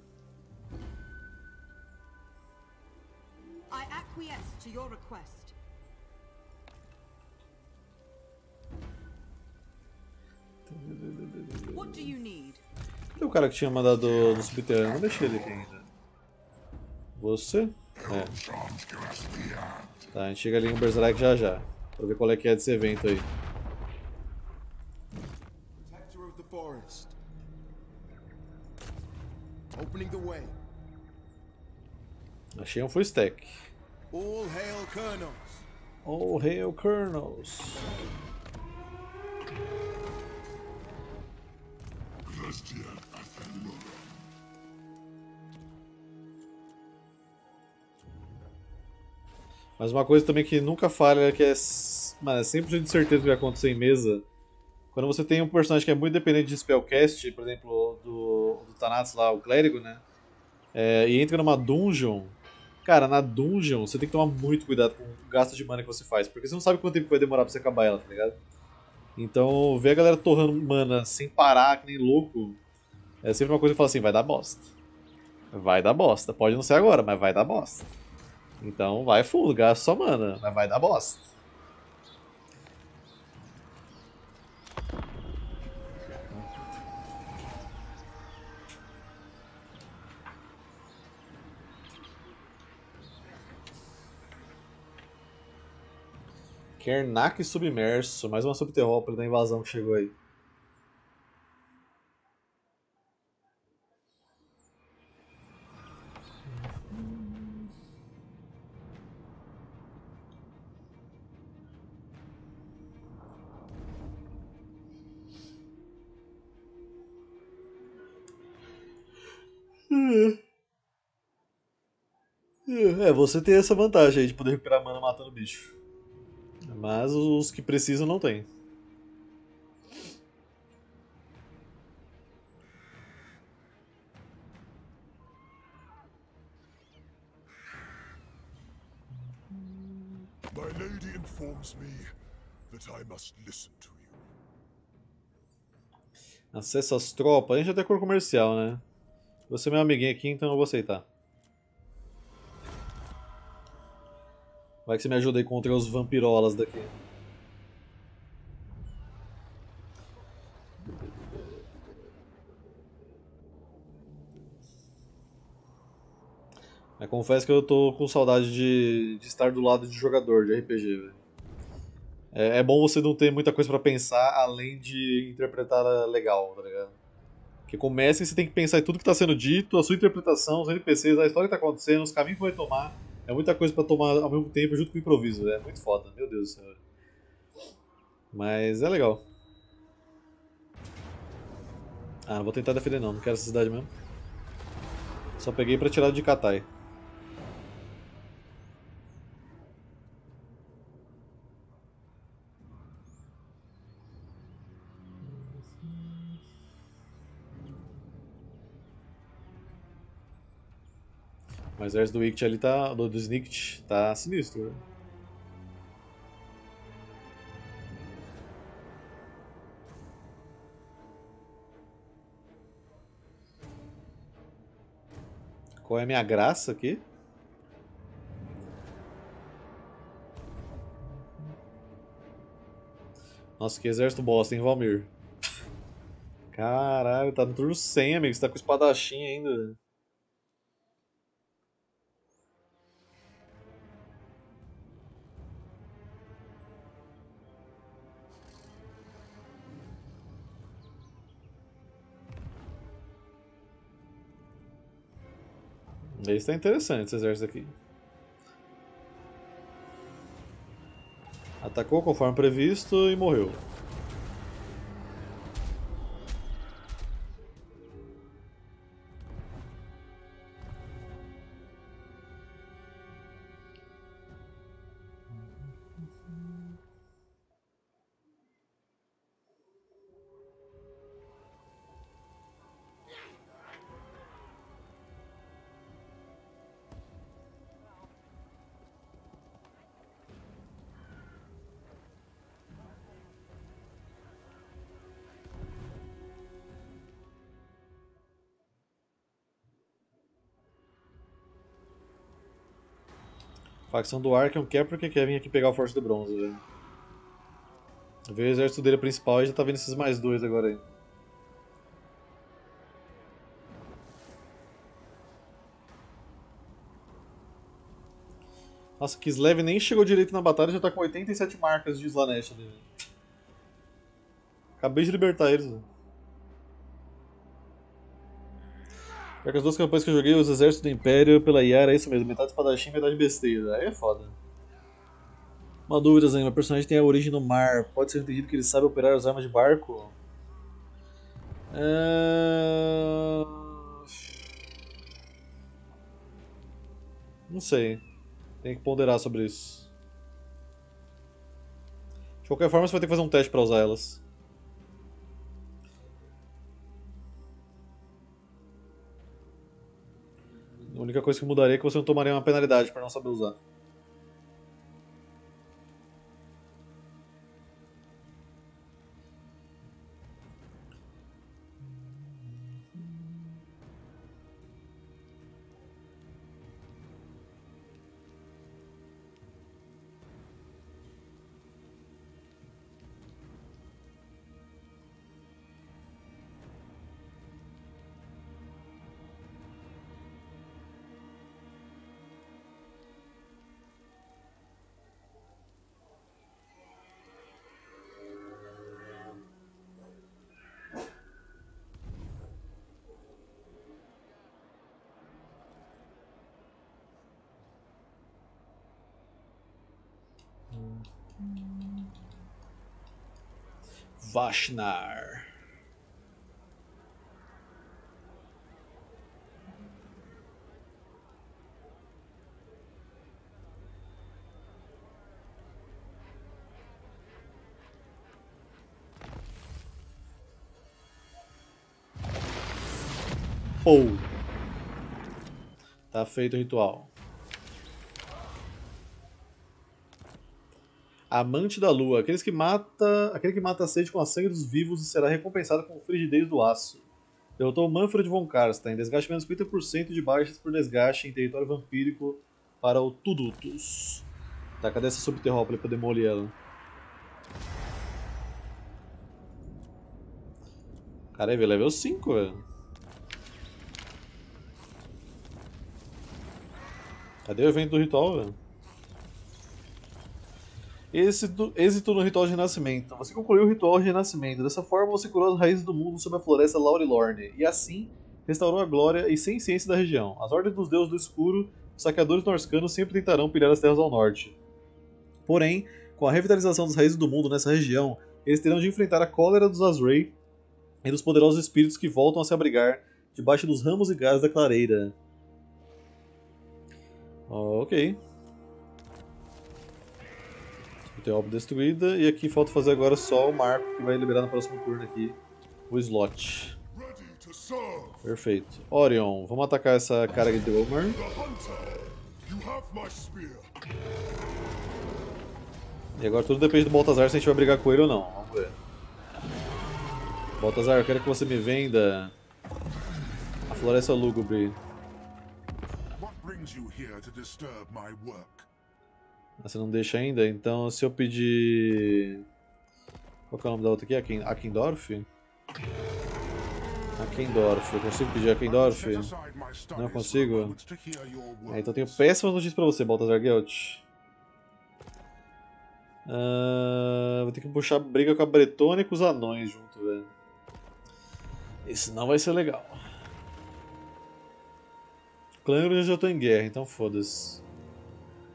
Cadê o cara que tinha mandado no subterrâneo? Não deixei ele aqui ainda. Você? É. Tá, a gente chega ali em Übersreik já já. Pra ver qual é que é desse evento aí. Achei um full stack. All hail colonels. All hail colonels. Mas uma coisa também que nunca falha é que é, mano, é cem por cento de certeza que vai acontecer em mesa. Quando você tem um personagem que é muito dependente de spellcast, por exemplo, do, do Thanatos lá, o clérigo, né? É, e entra numa dungeon. Cara, na dungeon você tem que tomar muito cuidado com o gasto de mana que você faz, porque você não sabe quanto tempo vai demorar pra você acabar ela, tá ligado? Então, ver a galera torrando mana sem parar, que nem louco, é sempre uma coisa que eu falo assim, vai dar bosta. Vai dar bosta, pode não ser agora, mas vai dar bosta. Então vai full, gasta só mana, mas vai dar bosta. Kernak submerso, mais uma subterrópole da invasão que chegou aí. É, você tem essa vantagem aí de poder recuperar mana matando bicho. Mas os que precisam não tem. My lady informs me that I must listen to you. Acesso às tropas. A gente já tem cor comercial, né? Você é meu amiguinho aqui, então eu vou aceitar. Vai que você me ajuda aí contra os vampirolas daqui. Eu confesso que eu tô com saudade de, de estar do lado de jogador de R P G, velho. É, é bom você não ter muita coisa pra pensar além de interpretar legal, tá ligado? Porque começa e você tem que pensar em tudo que tá sendo dito, a sua interpretação, os N P Cs, a história que tá acontecendo, os caminhos que vai tomar. É muita coisa pra tomar ao mesmo tempo junto com o improviso, é muito foda, meu Deus do céu. Mas é legal. Ah, não vou tentar defender não, não quero essa cidade mesmo. Só peguei pra tirar de Katai. Mas o exército do Snikt ali tá. do, do Snikt tá sinistro, né? Qual é a minha graça aqui? Nossa, que exército bosta, hein, Valmir? Caralho, tá no turno cem, amigo. Você tá com espadachim ainda. Esse tá interessante, esse exército aqui. Atacou conforme previsto e morreu. Facção do Arkham quer porque quer vir aqui pegar o Forte do Bronze, velho. Veio o exército dele principal e já tá vendo esses mais dois agora aí. Nossa, Kislev nem chegou direito na batalha e já tá com oitenta e sete marcas de Slaanesh ali. Acabei de libertar eles, velho. Porque as duas campanhas que eu joguei, os exércitos do Império pela I A era isso mesmo, metade espadachim, metade besteira. Aí é foda. Uma dúvida, Zé, meu personagem tem a origem no mar. Pode ser entendido que ele sabe operar as armas de barco? É... Não sei. Tem que ponderar sobre isso. De qualquer forma, você vai ter que fazer um teste pra usar elas. A única coisa que mudaria é que você não tomaria uma penalidade para não saber usar. Vashnar. Pou. Tá feito o ritual. Amante da lua. Aqueles que mata, aquele que mata a sede com a sangue dos vivos será recompensado com o frigidez do aço. Derrotou Manfred von Karstein. Desgaste menos cinquenta por cento de baixas por desgaste em território vampírico para o Tudutus. Tá, cadê essa subterrópole pra demolir ela? Caralho, level cinco, velho. Cadê o evento do ritual, velho? Êxito, êxito no ritual de renascimento. Você concluiu o ritual de renascimento. Dessa forma, você curou as raízes do mundo sob a floresta Laurilorne. E assim, restaurou a glória e sem ciência da região. As ordens dos deuses do escuro, os saqueadores norscanos sempre tentarão pilhar as terras ao norte. Porém, com a revitalização das raízes do mundo nessa região, eles terão de enfrentar a cólera dos Azrei e dos poderosos espíritos que voltam a se abrigar debaixo dos ramos e galhos da clareira. Ok. Teop destruída, e aqui falta fazer agora só o marco que vai liberar no próximo turno aqui o slot. Perfeito. Orion, vamos atacar essa cara de Dromer. E agora tudo depende do Baltazar se a gente vai brigar com ele ou não. Vamos ver. Baltazar, eu quero que você me venda a Floresta Lúgubre. Você não deixa ainda? Então se eu pedir... Qual que é o nome da outra aqui? Aken... Akendorf? Akendorf. Eu consigo pedir Akendorf? Não consigo? É, então tenho péssimas notícias pra você, Baltazar Gelt. Uh... Vou ter que puxar briga com a Bretônia e com os anões junto, velho. Isso não vai ser legal. Clã já tô em guerra, então foda-se.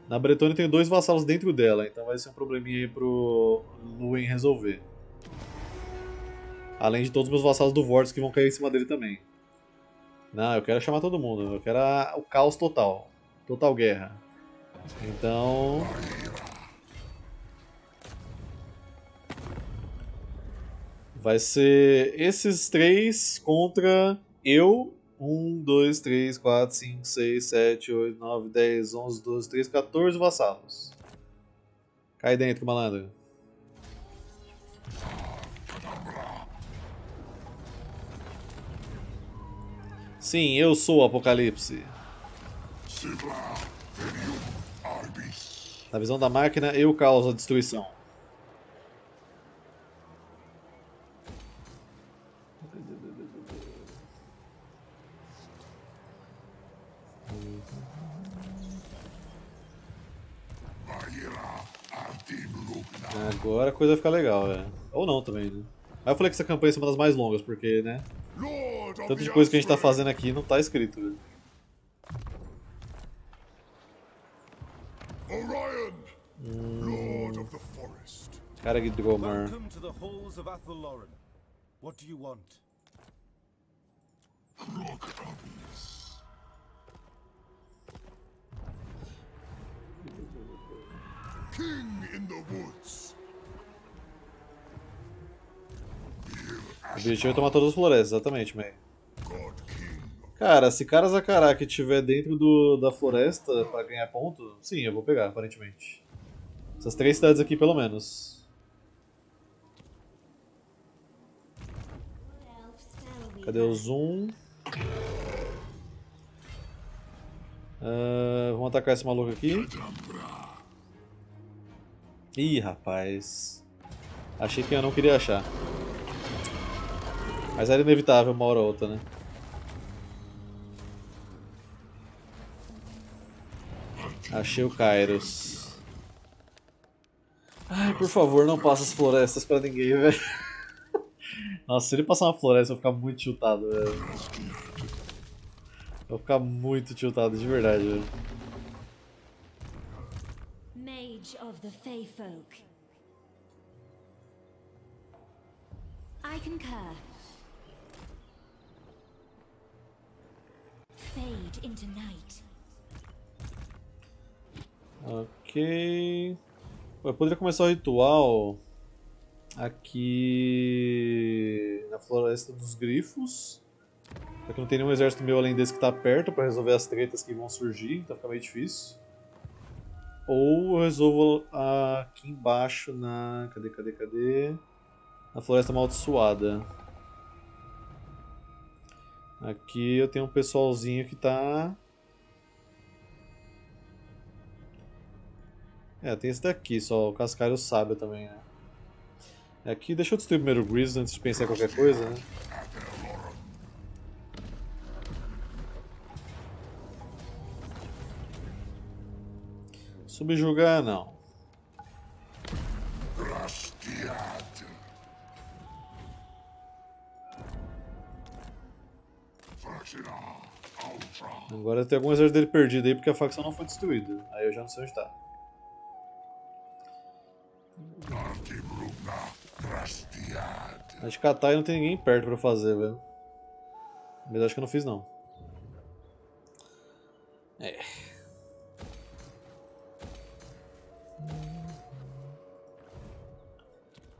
Na Bretônia tem dois vassalos dentro dela, então vai ser um probleminha aí pro Luen resolver. Além de todos os meus vassalos do Vortex que vão cair em cima dele também. Não, eu quero chamar todo mundo, eu quero a... o caos total. Total guerra. Então... Vai ser esses três contra eu... um, dois, três, quatro, cinco, seis, sete, oito, nove, dez, onze, doze, treze, quatorze vassalos. Cai dentro, malandro. Sim, eu sou o Apocalipse. Na visão da máquina, eu causo a destruição. Agora a coisa vai ficar legal, velho. Ou não também, né? Mas eu falei que essa campanha é uma das mais longas, porque, né? Tanto de coisa que a gente tá fazendo aqui não tá escrito, velho. Orion, Lord of the Forest. Cara de Dromar. What do you want? King in the woods. O objetivo é tomar todas as florestas, exatamente, man. Cara, se Karazakara que estiver dentro do, da floresta pra ganhar ponto, sim, eu vou pegar, aparentemente. Essas três cidades aqui, pelo menos. Cadê o zoom? Uh, vamos atacar esse maluco aqui. Ih, rapaz. Achei que eu não queria achar. Mas era inevitável uma hora ou outra, né? Achei o Kairos. Ai, por favor, não passa as florestas pra ninguém, velho. Nossa, se ele passar uma floresta eu vou ficar muito tiltado, velho. Eu vou ficar muito tiltado, de verdade, velho. Of the Fey folk. I concur. Fade into night. Ok. Eu poderia começar o ritual aqui na Floresta dos Grifos. Só que não tem nenhum exército meu além desse que tá perto pra resolver as tretas que vão surgir, então fica meio difícil. Ou eu resolvo aqui embaixo na... cadê, cadê, cadê? Na Floresta Amaldiçoada. Aqui eu tenho um pessoalzinho que tá... É, tem esse daqui só, o Cascalho e o Sábio também, né? Aqui, deixa eu destruir primeiro o Grisus antes de pensar em qualquer coisa, né? Subjugar, não. Agora tem algum exército dele perdido aí porque a facção não foi destruída. Aí eu já não sei onde está. Acho que Katai não tem ninguém perto pra fazer, velho. Mas acho que eu não fiz, não. É.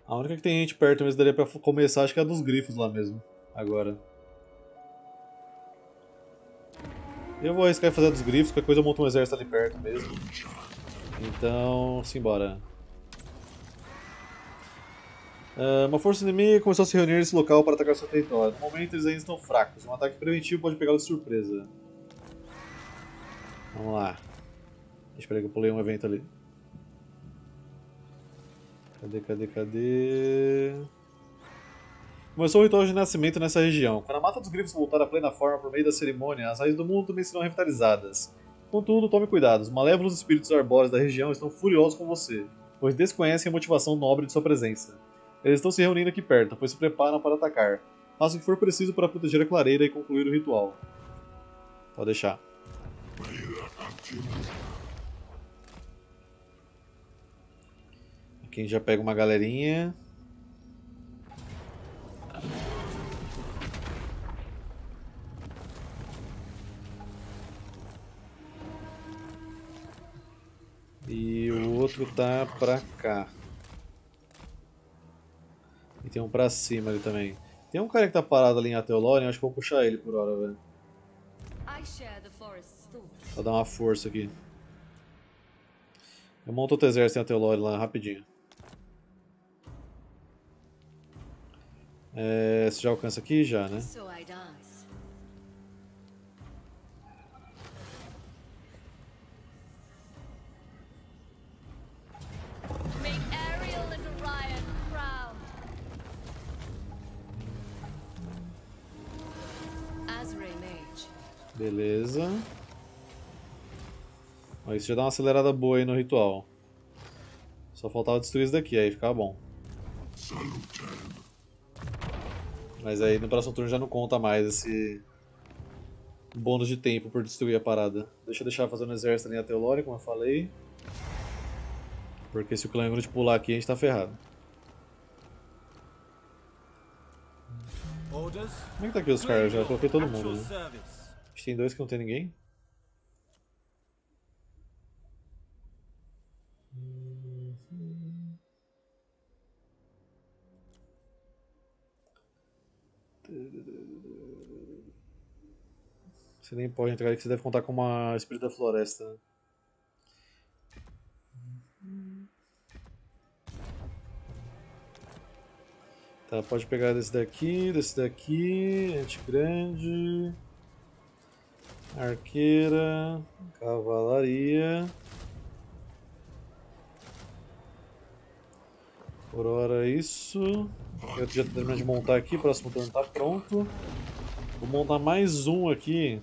A única que tem gente perto mesmo daria pra começar, acho que é a dos grifos lá mesmo. Agora eu vou arriscar fazer a dos grifos, qualquer coisa eu monto um exército ali perto mesmo. Então, simbora. Uh, uma força inimiga começou a se reunir nesse local para atacar seu território. No momento eles ainda estão fracos, um ataque preventivo pode pegá-los de surpresa. Vamos lá. Espera que eu pulei um evento ali. Cadê, cadê, cadê? Começou o ritual de nascimento nessa região. Quando a mata dos grifos voltar à plena forma por meio da cerimônia, as raízes do mundo também serão revitalizadas. Contudo, tome cuidado, os malévolos espíritos arbóreos da região estão furiosos com você, pois desconhecem a motivação nobre de sua presença. Eles estão se reunindo aqui perto, pois se preparam para atacar. Faça o que for preciso para proteger a clareira e concluir o ritual. Pode deixar. Aqui a gente já pega uma galerinha. E o outro tá pra cá. E tem um pra cima ali também. Tem um cara que tá parado ali em Atelore, acho que vou puxar ele por hora, velho. Vou dar uma força aqui. Eu monto outro exército em Atelore lá, rapidinho. É, você já alcança aqui? Já, né? Beleza. Ó, isso já dá uma acelerada boa aí no ritual. Só faltava destruir isso daqui, aí ficava bom. Mas aí no próximo turno já não conta mais esse bônus de tempo por destruir a parada. Deixa eu deixar fazendo um exército ali em Atelore, como eu falei. Porque se o clã de pular aqui a gente tá ferrado. Como é que tá aqui os caras? Já coloquei todo mundo, né? Tem dois que não tem ninguém. Você nem pode entrar aí que você deve contar com uma espírito da floresta. Tá, pode pegar desse daqui, desse daqui, gente grande. Arqueira, cavalaria. Por hora é isso. Eu já terminei de montar aqui, o próximo turno tá pronto. Vou montar mais um aqui.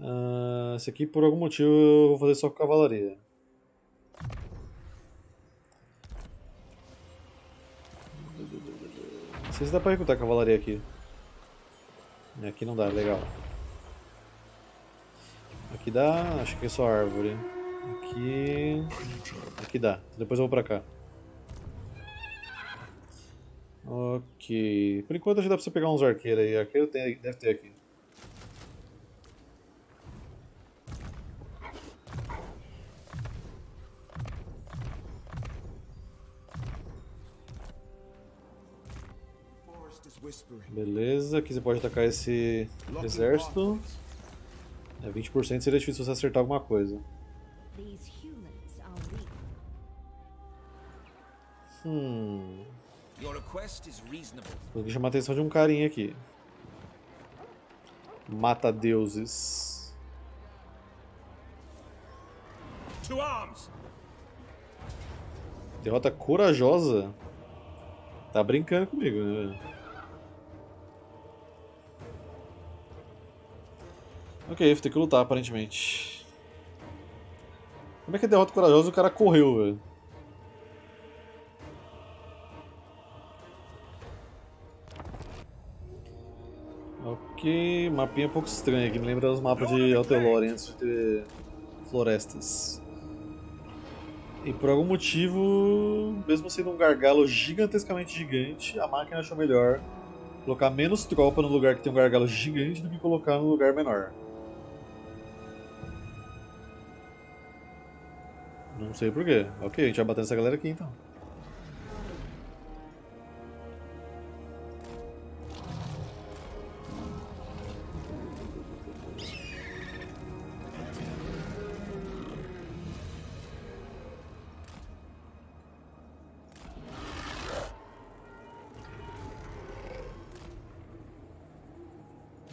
Uh, esse aqui por algum motivo eu vou fazer só com cavalaria. Não sei se dá pra recrutar a cavalaria aqui. Aqui não dá, legal. Aqui dá, acho que é só árvore. Aqui. Aqui dá, depois eu vou pra cá. Ok. Por enquanto acho que dá pra você pegar uns arqueiros aí. Arqueiro tem, deve ter aqui. Beleza, aqui você pode atacar esse exército. É, vinte por cento seria difícil você acertar alguma coisa. Hum. Vou chamar a atenção de um carinha aqui. Mata deuses. Derrota corajosa? Tá brincando comigo, né? Ok, vou ter que lutar aparentemente. Como é que é derrota corajosa? O cara correu, velho. Ok, mapinha é um pouco estranho, que me lembra os mapas de Atelore antes de ter florestas. E por algum motivo, mesmo sendo um gargalo gigantescamente gigante, a máquina achou melhor colocar menos tropa no lugar que tem um gargalo gigante do que colocar no lugar menor. Não sei porquê. Ok, a gente vai bater nessa galera aqui então.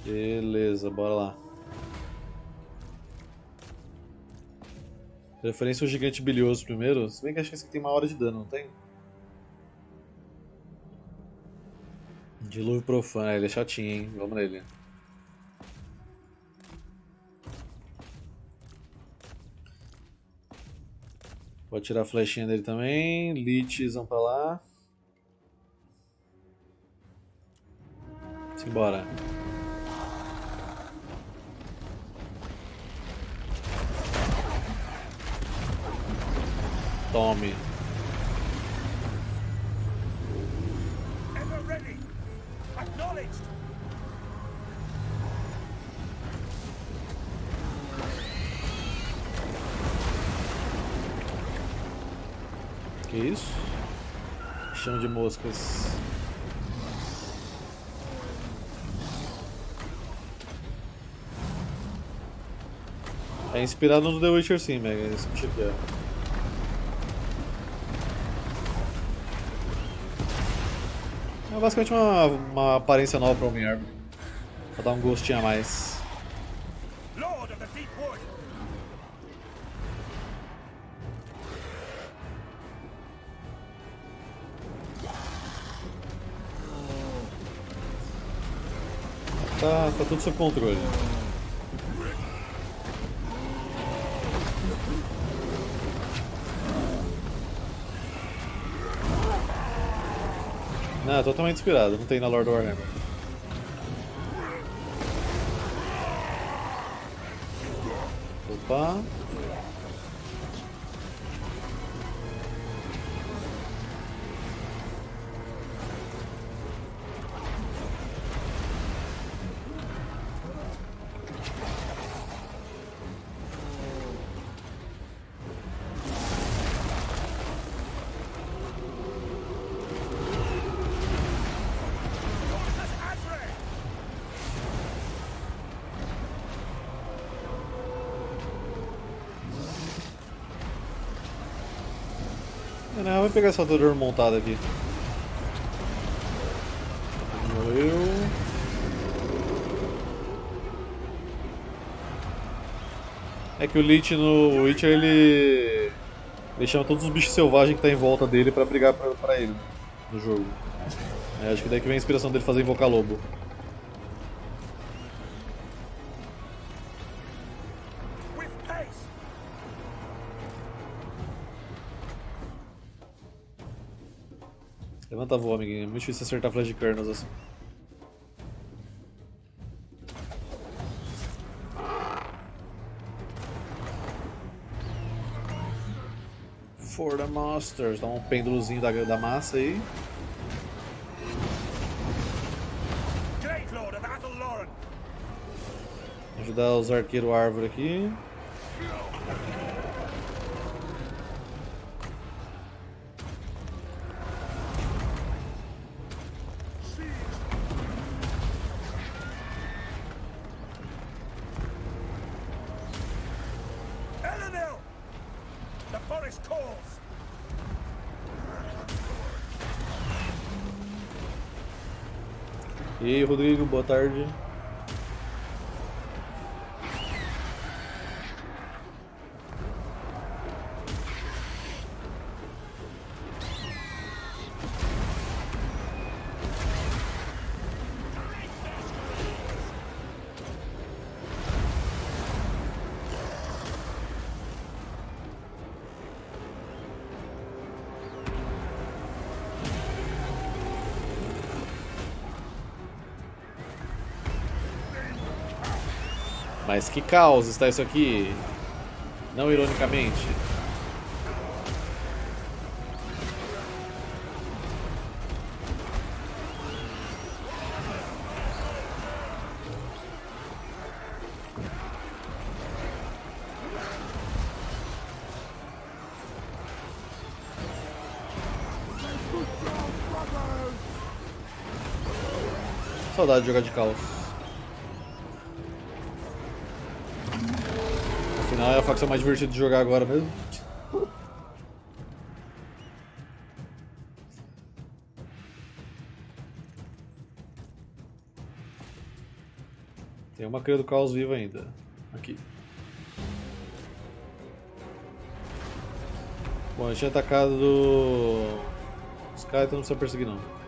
Beleza, bora lá. Preferência o gigante bilioso primeiro. Se bem que acho que esse aqui tem uma hora de dano, não tem? Dilúvio profano, ele é chatinho, hein? Vamos nele. Vou tirar a flechinha dele também. Liches vão pra lá. Simbora. Tome. Que isso? Chão de moscas. É inspirado no The Witcher, sim, Mega. Esse bicho aqui é. É basicamente uma, uma aparência nova para o Homem-Arma, para dar um gostinho a mais. Tá, tá tudo sob controle. Não, totalmente inspirado, não tem na Lord Warhammer. Opa. Não, vou pegar essa torre montada aqui. Morreu. É que o Lich no Witcher ele... ele chama todos os bichos selvagens que tá em volta dele pra brigar pra, pra ele no jogo. É, acho que daí que vem a inspiração dele fazer invocar lobo. Levanta a voa, amiguinho. É muito difícil acertar flash de kernels assim. For the Masters. Dá um pêndulozinho da, da massa aí. Vou ajudar os arqueiros árvore aqui. E aí, Rodrigo, boa tarde. Mas que caos está isso aqui, não ironicamente. Saudade de jogar de caos. Não, é a facção mais divertida de jogar agora mesmo. Tem uma cria do caos viva ainda. Aqui. Bom, eu tinha atacado os caras, então não precisa perseguir não.